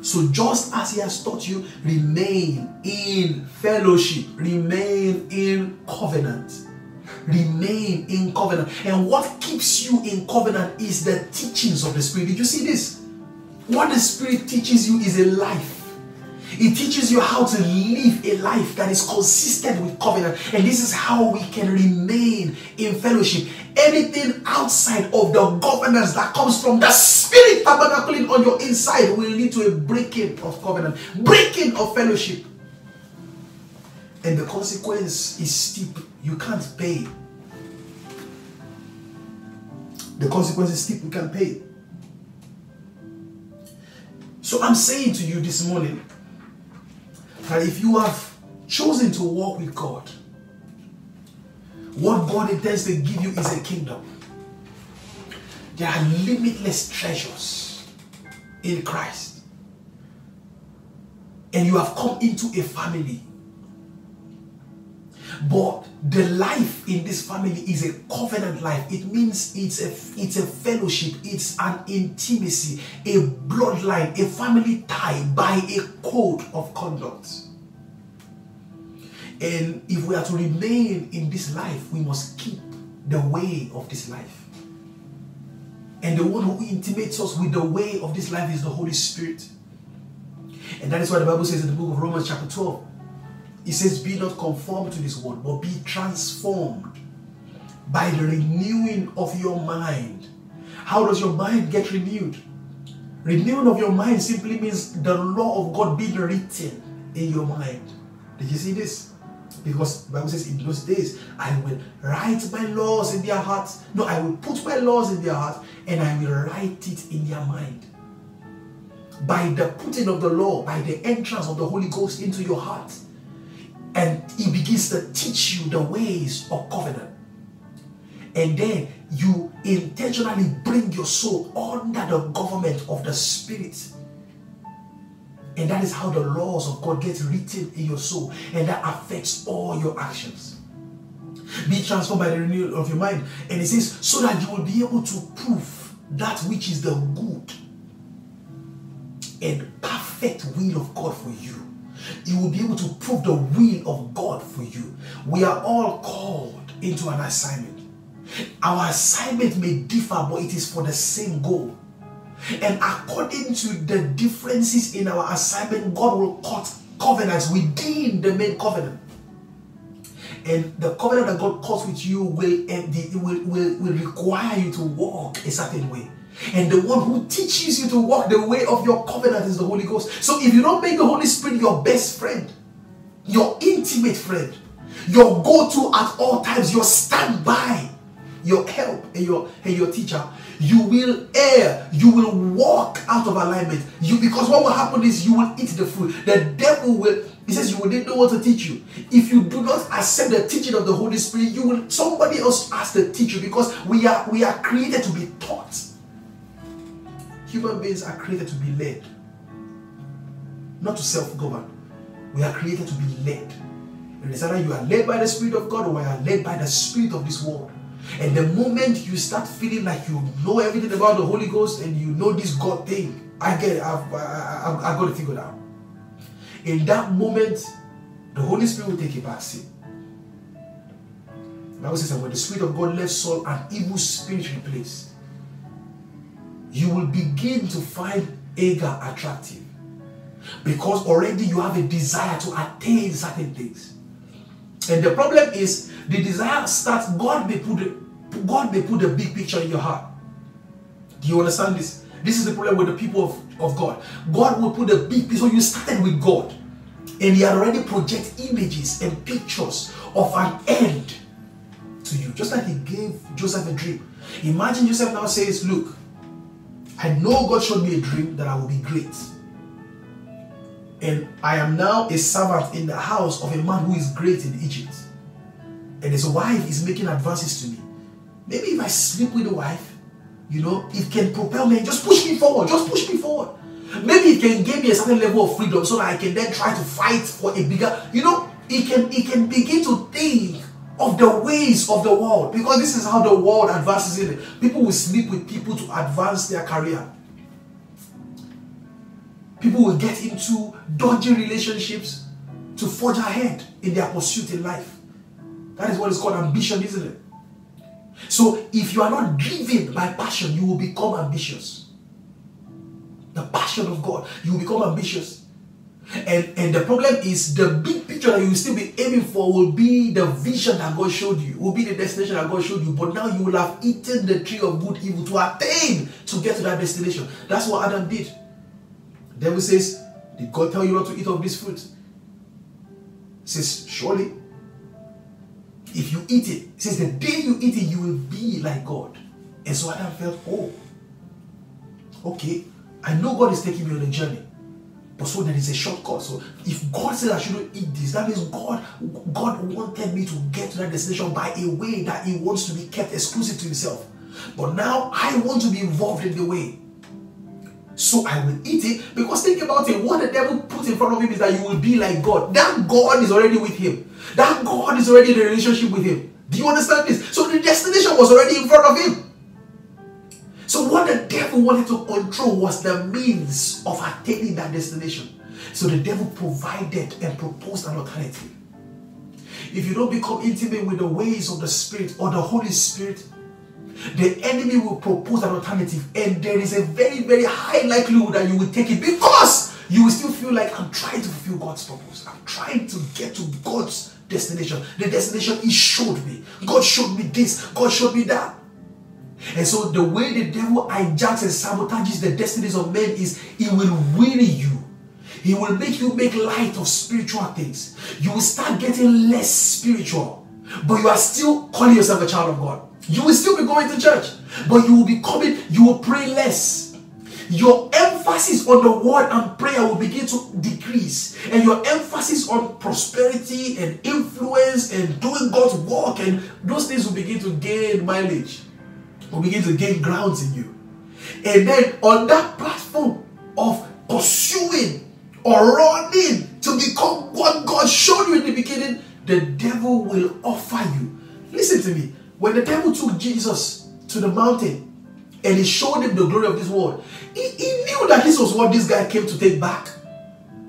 So just as He has taught you, remain in fellowship, remain in covenant. Remain in covenant. And what keeps you in covenant is the teachings of the Spirit. Did you see this? What the Spirit teaches you is a life. It teaches you how to live a life that is consistent with covenant. And this is how we can remain in fellowship. Anything outside of the governance that comes from the Spirit tabernacling on your inside will lead to a breaking of covenant, breaking of fellowship. And the consequence is steep. You can't pay. The consequence is steep. You can't pay. So I'm saying to you this morning that if you have chosen to walk with God, what God intends to give you is a kingdom. There are limitless treasures in Christ. And you have come into a family. But the life in this family is a covenant life. It means it's a, it's a fellowship, it's an intimacy, a bloodline, a family tie by a code of conduct. And if we are to remain in this life, we must keep the way of this life. And the one who intimates us with the way of this life is the Holy Spirit. And that is why the Bible says in the book of Romans chapter twelve, it says, be not conformed to this world, but be transformed by the renewing of your mind. How does your mind get renewed? Renewing of your mind simply means the law of God being written in your mind. Did you see this? Because the Bible says, in those days, I will write my laws in their hearts. No, I will put my laws in their hearts, and I will write it in their mind. By the putting of the law, by the entrance of the Holy Ghost into your heart, and He begins to teach you the ways of covenant. And then you intentionally bring your soul under the government of the Spirit. And that is how the laws of God get written in your soul. And that affects all your actions. Be transformed by the renewal of your mind. And it says, so that you will be able to prove that which is the good and perfect will of God for you. You will be able to prove the will of God for you. We are all called into an assignment. Our assignment may differ, but it is for the same goal. And according to the differences in our assignment, God will cut covenants within the main covenant. And the covenant that God cuts with you will, will, will, will require you to walk a certain way. And the one who teaches you to walk the way of your covenant is the Holy Ghost. So if you don't make the Holy Spirit your best friend, your intimate friend, your go-to at all times, your standby, your help, and your, and your teacher, you will err, you will walk out of alignment. You, because what will happen is you will eat the fruit. The devil will, he says, you will not know what to teach you. If you do not accept the teaching of the Holy Spirit, you will, somebody else has to teach you, because we are, we are created to be taught. Human beings are created to be led, not to self-govern. We are created to be led. And it's either you are led by the Spirit of God, or you are led by the spirit of this world. And the moment you start feeling like you know everything about the Holy Ghost and you know this God thing, I get it, I've, I've, I've got to figure it out. In that moment, the Holy Spirit will take a back seat. The Bible says that when the Spirit of God left Saul, an evil spirit replaced. You will begin to find Hagar attractive, because already you have a desire to attain certain things. And the problem is, the desire starts, God may put a, God may put a big picture in your heart. Do you understand this? This is the problem with the people of, of God. God will put a big picture. So you started with God, and He had already projected images and pictures of an end to you. Just like He gave Joseph a dream. Imagine Joseph now says, look, I know God showed me a dream that I will be great. And I am now a servant in the house of a man who is great in Egypt. And his wife is making advances to me. Maybe if I sleep with the wife, you know, it can propel me, just push me forward, just push me forward. Maybe it can give me a certain level of freedom so that I can then try to fight for a bigger, you know, it can, it can begin to think of the ways of the world, because this is how the world advances in it. People will sleep with people to advance their career. People will get into dodgy relationships to forge ahead in their pursuit in life. That is what is called ambition, isn't it? So if you are not driven by passion, you will become ambitious. The passion of God, you will become ambitious. And, and the problem is, the big picture that you will still be aiming for will be the vision that God showed you, will be the destination that God showed you, but now you will have eaten the tree of good evil to attain, to get to that destination. That's what Adam did. The devil says, did God tell you not to eat of this fruit? He says, surely. If you eat it, he says, the day you eat it, you will be like God. And so Adam felt, oh, okay, I know God is taking me on a journey. But so there is a shortcut. So if God says I shouldn't eat this, that means God, God wanted me to get to that destination by a way that He wants to be kept exclusive to Himself. But now I want to be involved in the way. So I will eat it, because think about it, what the devil puts in front of him is that you will be like God. That God is already with him. That God is already in a relationship with him. Do you understand this? So the destination was already in front of him. So what the devil wanted to control was the means of attaining that destination. So the devil provided and proposed an alternative. If you don't become intimate with the ways of the Spirit or the Holy Spirit, the enemy will propose an alternative, and there is a very, very high likelihood that you will take it, because you will still feel like, I'm trying to fulfill God's purpose. I'm trying to get to God's destination. The destination He showed me. God showed me this. God showed me that. And so the way the devil hijacks and sabotages the destinies of men is, he will weary you. He will make you make light of spiritual things. You will start getting less spiritual, but you are still calling yourself a child of God. You will still be going to church, but you will be coming, you will pray less. Your emphasis on the word and prayer will begin to decrease. And your emphasis on prosperity and influence and doing God's work, and those things will begin to gain mileage. Will begin to gain grounds in you. And then on that platform of pursuing, or running to become what God showed you in the beginning, the devil will offer you. Listen to me. When the devil took Jesus to the mountain and he showed him the glory of this world, he, he knew that this was what this guy came to take back.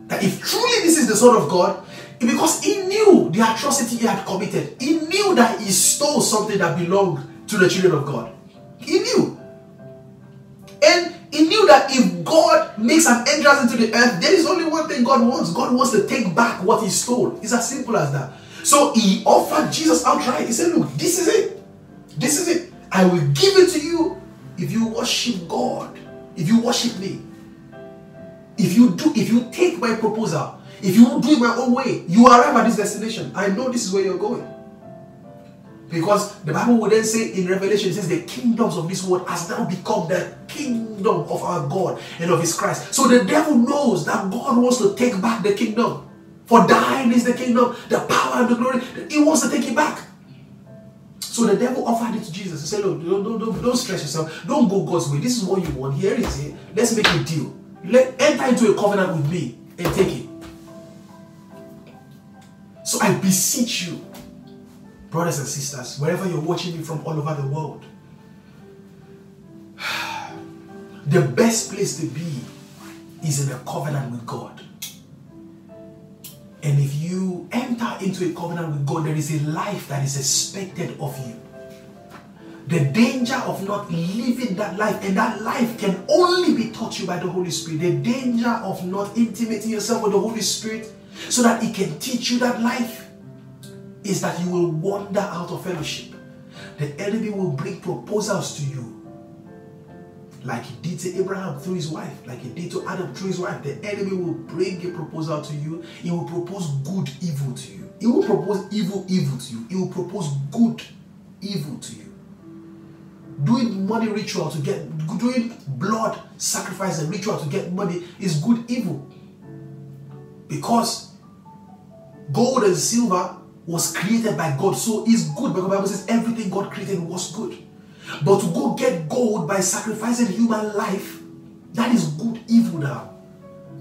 That if truly this is the Son of God, because he knew the atrocity he had committed. He knew that he stole something that belonged to the children of God. He knew. And he knew that if God makes an entrance into the earth, there is only one thing God wants. God wants to take back what he stole. It's as simple as that. So he offered Jesus outright. He said, look, this is it. This is it. I will give it to you if you worship God. If you worship me. If you do, if you take my proposal, if you do it my own way, you arrive at this destination. I know this is where you're going. Because the Bible would then say in Revelation, it says the kingdoms of this world has now become the kingdom of our God and of his Christ. So the devil knows that God wants to take back the kingdom. For thine is the kingdom, the power and the glory. He wants to take it back. So the devil offered it to Jesus. He said, look, don't, don't, don't, don't stress yourself. Don't go God's way. This is what you want. Here it is. Let's make a deal. Let, enter into a covenant with me and take it. So I beseech you, brothers and sisters, wherever you're watching me from all over the world, the best place to be is in a covenant with God. And if you enter into a covenant with God, there is a life that is expected of you. The danger of not living that life, and that life can only be taught you by the Holy Spirit. The danger of not intimating yourself with the Holy Spirit, so that it can teach you that life, is that you will wander out of fellowship. The enemy will bring proposals to you, like he did to Abraham through his wife, like he did to Adam through his wife. The enemy will bring a proposal to you. He will propose good evil to you. He will propose evil evil to you. He will propose good evil to you. Doing money ritual to get, doing blood sacrifice and ritual to get money is good evil. Because gold and silver was created by God, so it's good. Because the Bible says everything God created was good. But to go get gold by sacrificing human life, that is good evil now.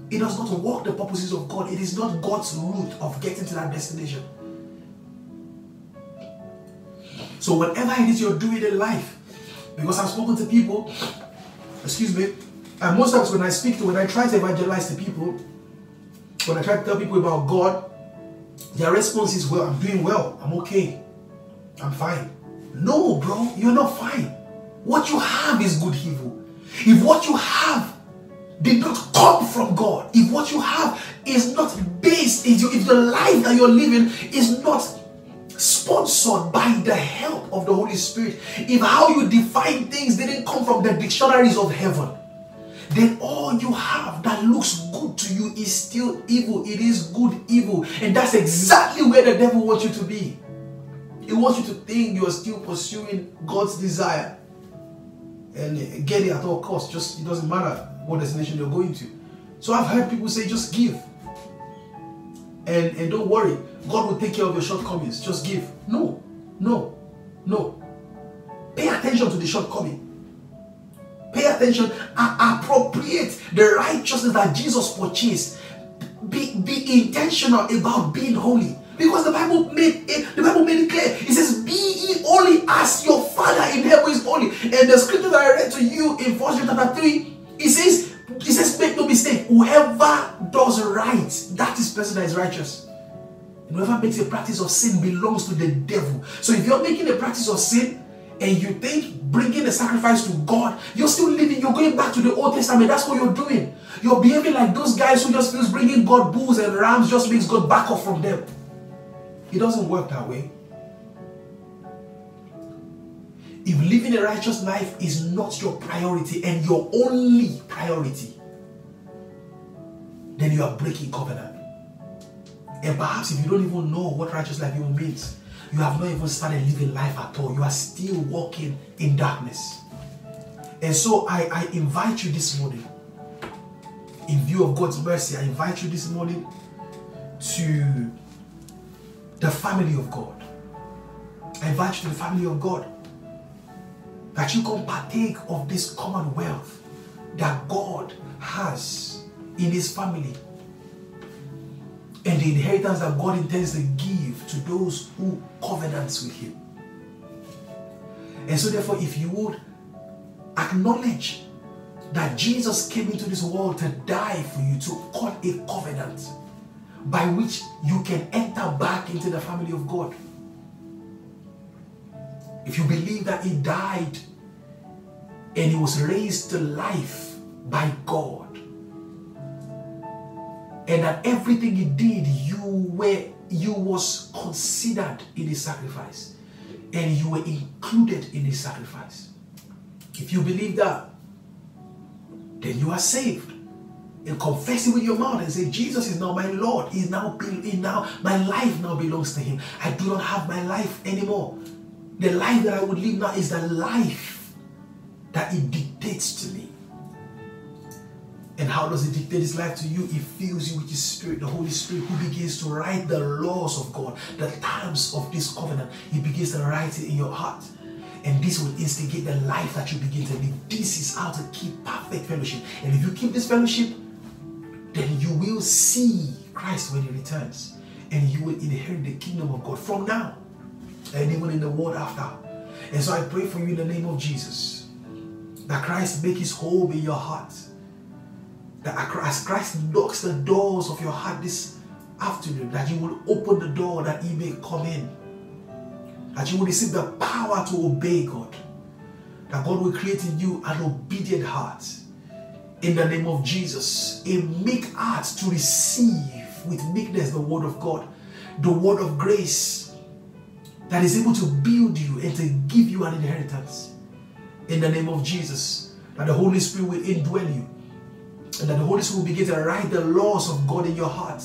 It does not work the purposes of God. It is not God's route of getting to that destination. So whatever it is you're doing in life, because I've spoken to people, excuse me, and most times when I speak to, when I try to evangelize to people, when I try to tell people about God, their response is, well, I'm doing well, I'm okay, I'm fine. No, bro, you're not fine. What you have is good evil. If what you have did not come from God, if what you have is not based, if the life that you're living is not sponsored by the help of the Holy Spirit, if how you define things didn't come from the dictionaries of heaven, then all you have that looks good to you is still evil. It is good evil. And that's exactly where the devil wants you to be. He wants you to think you are still pursuing God's desire and get it at all costs. Just, it doesn't matter what destination you're going to. So I've heard people say, just give. And, and don't worry, God will take care of your shortcomings. Just give. No, no, no. Pay attention to the shortcoming. Pay attention and appropriate the righteousness that Jesus purchased. Be, be intentional about being holy. Because the Bible made it, the Bible made it clear. It says, be ye holy as your Father in heaven is holy. And the scripture that I read to you in First John chapter three, it says, it says, make no mistake, whoever does right, that is person that is righteous. And whoever makes a practice of sin belongs to the devil. So if you're making a practice of sin, and you think bringing the sacrifice to God, you're still living, you're going back to the Old Testament. That's what you're doing. You're behaving like those guys who just feels bringing God bulls and rams just makes God back off from them. It doesn't work that way. If living a righteous life is not your priority and your only priority, then you are breaking covenant. And perhaps if you don't even know what righteous life even means, you have not even started living life at all. You are still walking in darkness. And so I, I invite you this morning, in view of God's mercy, I invite you this morning to the family of God. I invite you to the family of God, that you can partake of this commonwealth that God has in his family and the inheritance that God intends to give to those who covenants with Him. And so therefore, if you would acknowledge that Jesus came into this world to die for you, to cut a covenant by which you can enter back into the family of God. If you believe that He died and He was raised to life by God, and that everything He did, you were, you was considered in His sacrifice, and you were included in His sacrifice. If you believe that, then you are saved. And confess it with your mouth and say, Jesus is now my Lord. He now, he now, my life now belongs to Him. I do not have my life anymore. The life that I would live now is the life that it dictates to me. And how does it dictate His life to you? It fills you with His Spirit, the Holy Spirit, who begins to write the laws of God, the terms of this covenant. He begins to write it in your heart. And this will instigate the life that you begin to live. This is how to keep perfect fellowship. And if you keep this fellowship, then you will see Christ when He returns. And you will inherit the kingdom of God from now. And even in the world after. And so I pray for you in the name of Jesus, that Christ make His home in your heart. That as Christ knocks the doors of your heart this afternoon, that you will open the door that He may come in. That you will receive the power to obey God. That God will create in you an obedient heart. In the name of Jesus, a meek heart to receive with meekness the word of God. The word of grace that is able to build you and to give you an inheritance. In the name of Jesus, that the Holy Spirit will indwell you, and that the Holy Spirit will begin to write the laws of God in your heart,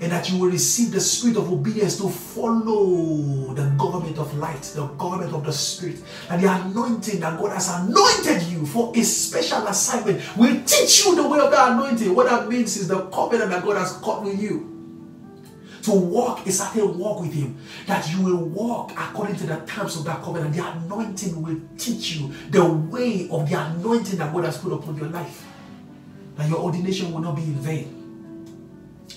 and that you will receive the spirit of obedience to follow the government of light, the government of the Spirit, and the anointing that God has anointed you for a special assignment will teach you the way of the anointing. What that means is the covenant that God has cut with you. To walk a certain walk with Him, that you will walk according to the terms of that covenant. The anointing will teach you the way of the anointing that God has put upon your life. That your ordination will not be in vain.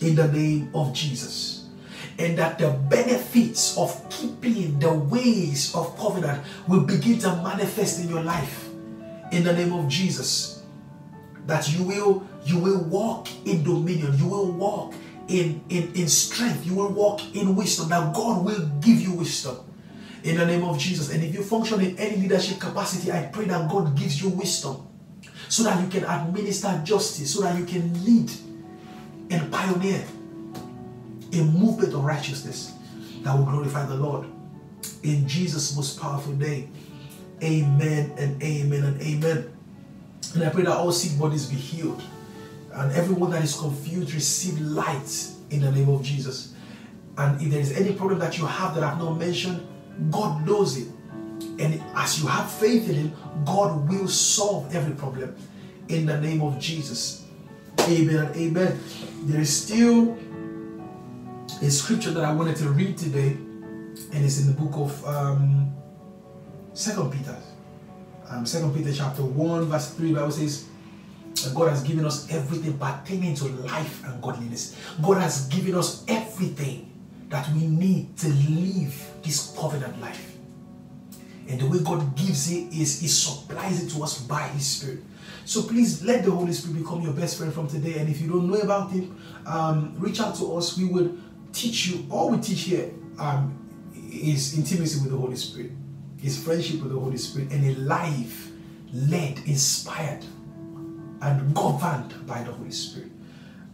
In the name of Jesus. And that the benefits of keeping the ways of covenant will begin to manifest in your life. In the name of Jesus. That you will, you will walk in dominion. You will walk In, in, in strength, you will walk in wisdom. Now God will give you wisdom in the name of Jesus. And if you function in any leadership capacity, I pray that God gives you wisdom so that you can administer justice, so that you can lead and pioneer a movement of righteousness that will glorify the Lord. In Jesus' most powerful name, amen and amen and amen. And I pray that all sick bodies be healed. And everyone that is confused, receive light in the name of Jesus. And if there is any problem that you have that I've not mentioned, God knows it. And as you have faith in Him, God will solve every problem in the name of Jesus. Amen and amen. There is still a scripture that I wanted to read today, and it's in the book of um, Second Peter. Um, Second Peter chapter one, verse three, the Bible says, God has given us everything pertaining to life and godliness. God has given us everything that we need to live this covenant life. And the way God gives it is He supplies it to us by His Spirit. So please let the Holy Spirit become your best friend from today. And if you don't know about Him, um, reach out to us. We will teach you. All we teach here um, is intimacy with the Holy Spirit, is friendship with the Holy Spirit, and a life led, inspired, and governed by the Holy Spirit.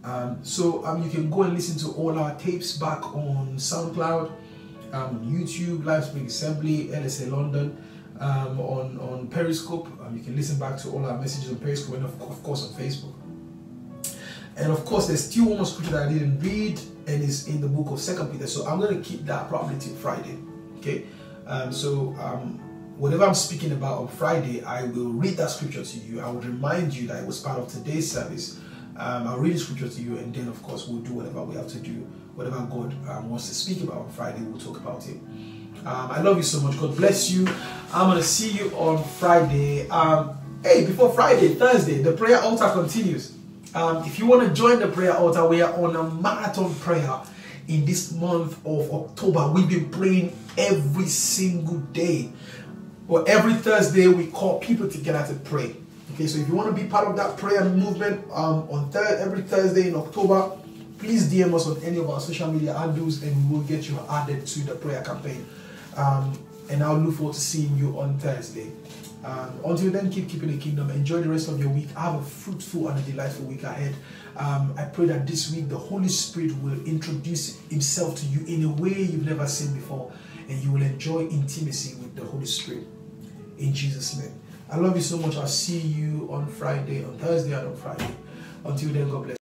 Um, so um, you can go and listen to all our tapes back on SoundCloud, um, YouTube, Life Spring Assembly, L S A London, um, on, on Periscope. Um, you can listen back to all our messages on Periscope and of, of course on Facebook. And of course there's still one more scripture that I didn't read, and it's in the book of Second Peter. So I'm going to keep that probably till Friday. Okay. Um, so um, whatever I'm speaking about on Friday, I will read that scripture to you. I will remind you that it was part of today's service. Um, I'll read the scripture to you, and then, of course, we'll do whatever we have to do. Whatever God um, wants to speak about on Friday, we'll talk about it. Um, I love you so much. God bless you. I'm going to see you on Friday. Um, hey, before Friday, Thursday, the prayer altar continues. Um, if you want to join the prayer altar, we are on a marathon prayer in this month of October. We've been praying every single day. Or every Thursday, we call people together to pray. Okay, so if you want to be part of that prayer movement um, on third every Thursday in October, please D M us on any of our social media handles and we will get you added to the prayer campaign. Um, and I'll look forward to seeing you on Thursday. Um, until then, keep keeping the kingdom. Enjoy the rest of your week. Have a fruitful and a delightful week ahead. Um, I pray that this week the Holy Spirit will introduce Himself to you in a way you've never seen before, and you will enjoy intimacy with the Holy Spirit. In Jesus' name. I love you so much. I'll see you on Friday, on Thursday and on Friday. Until then, God bless.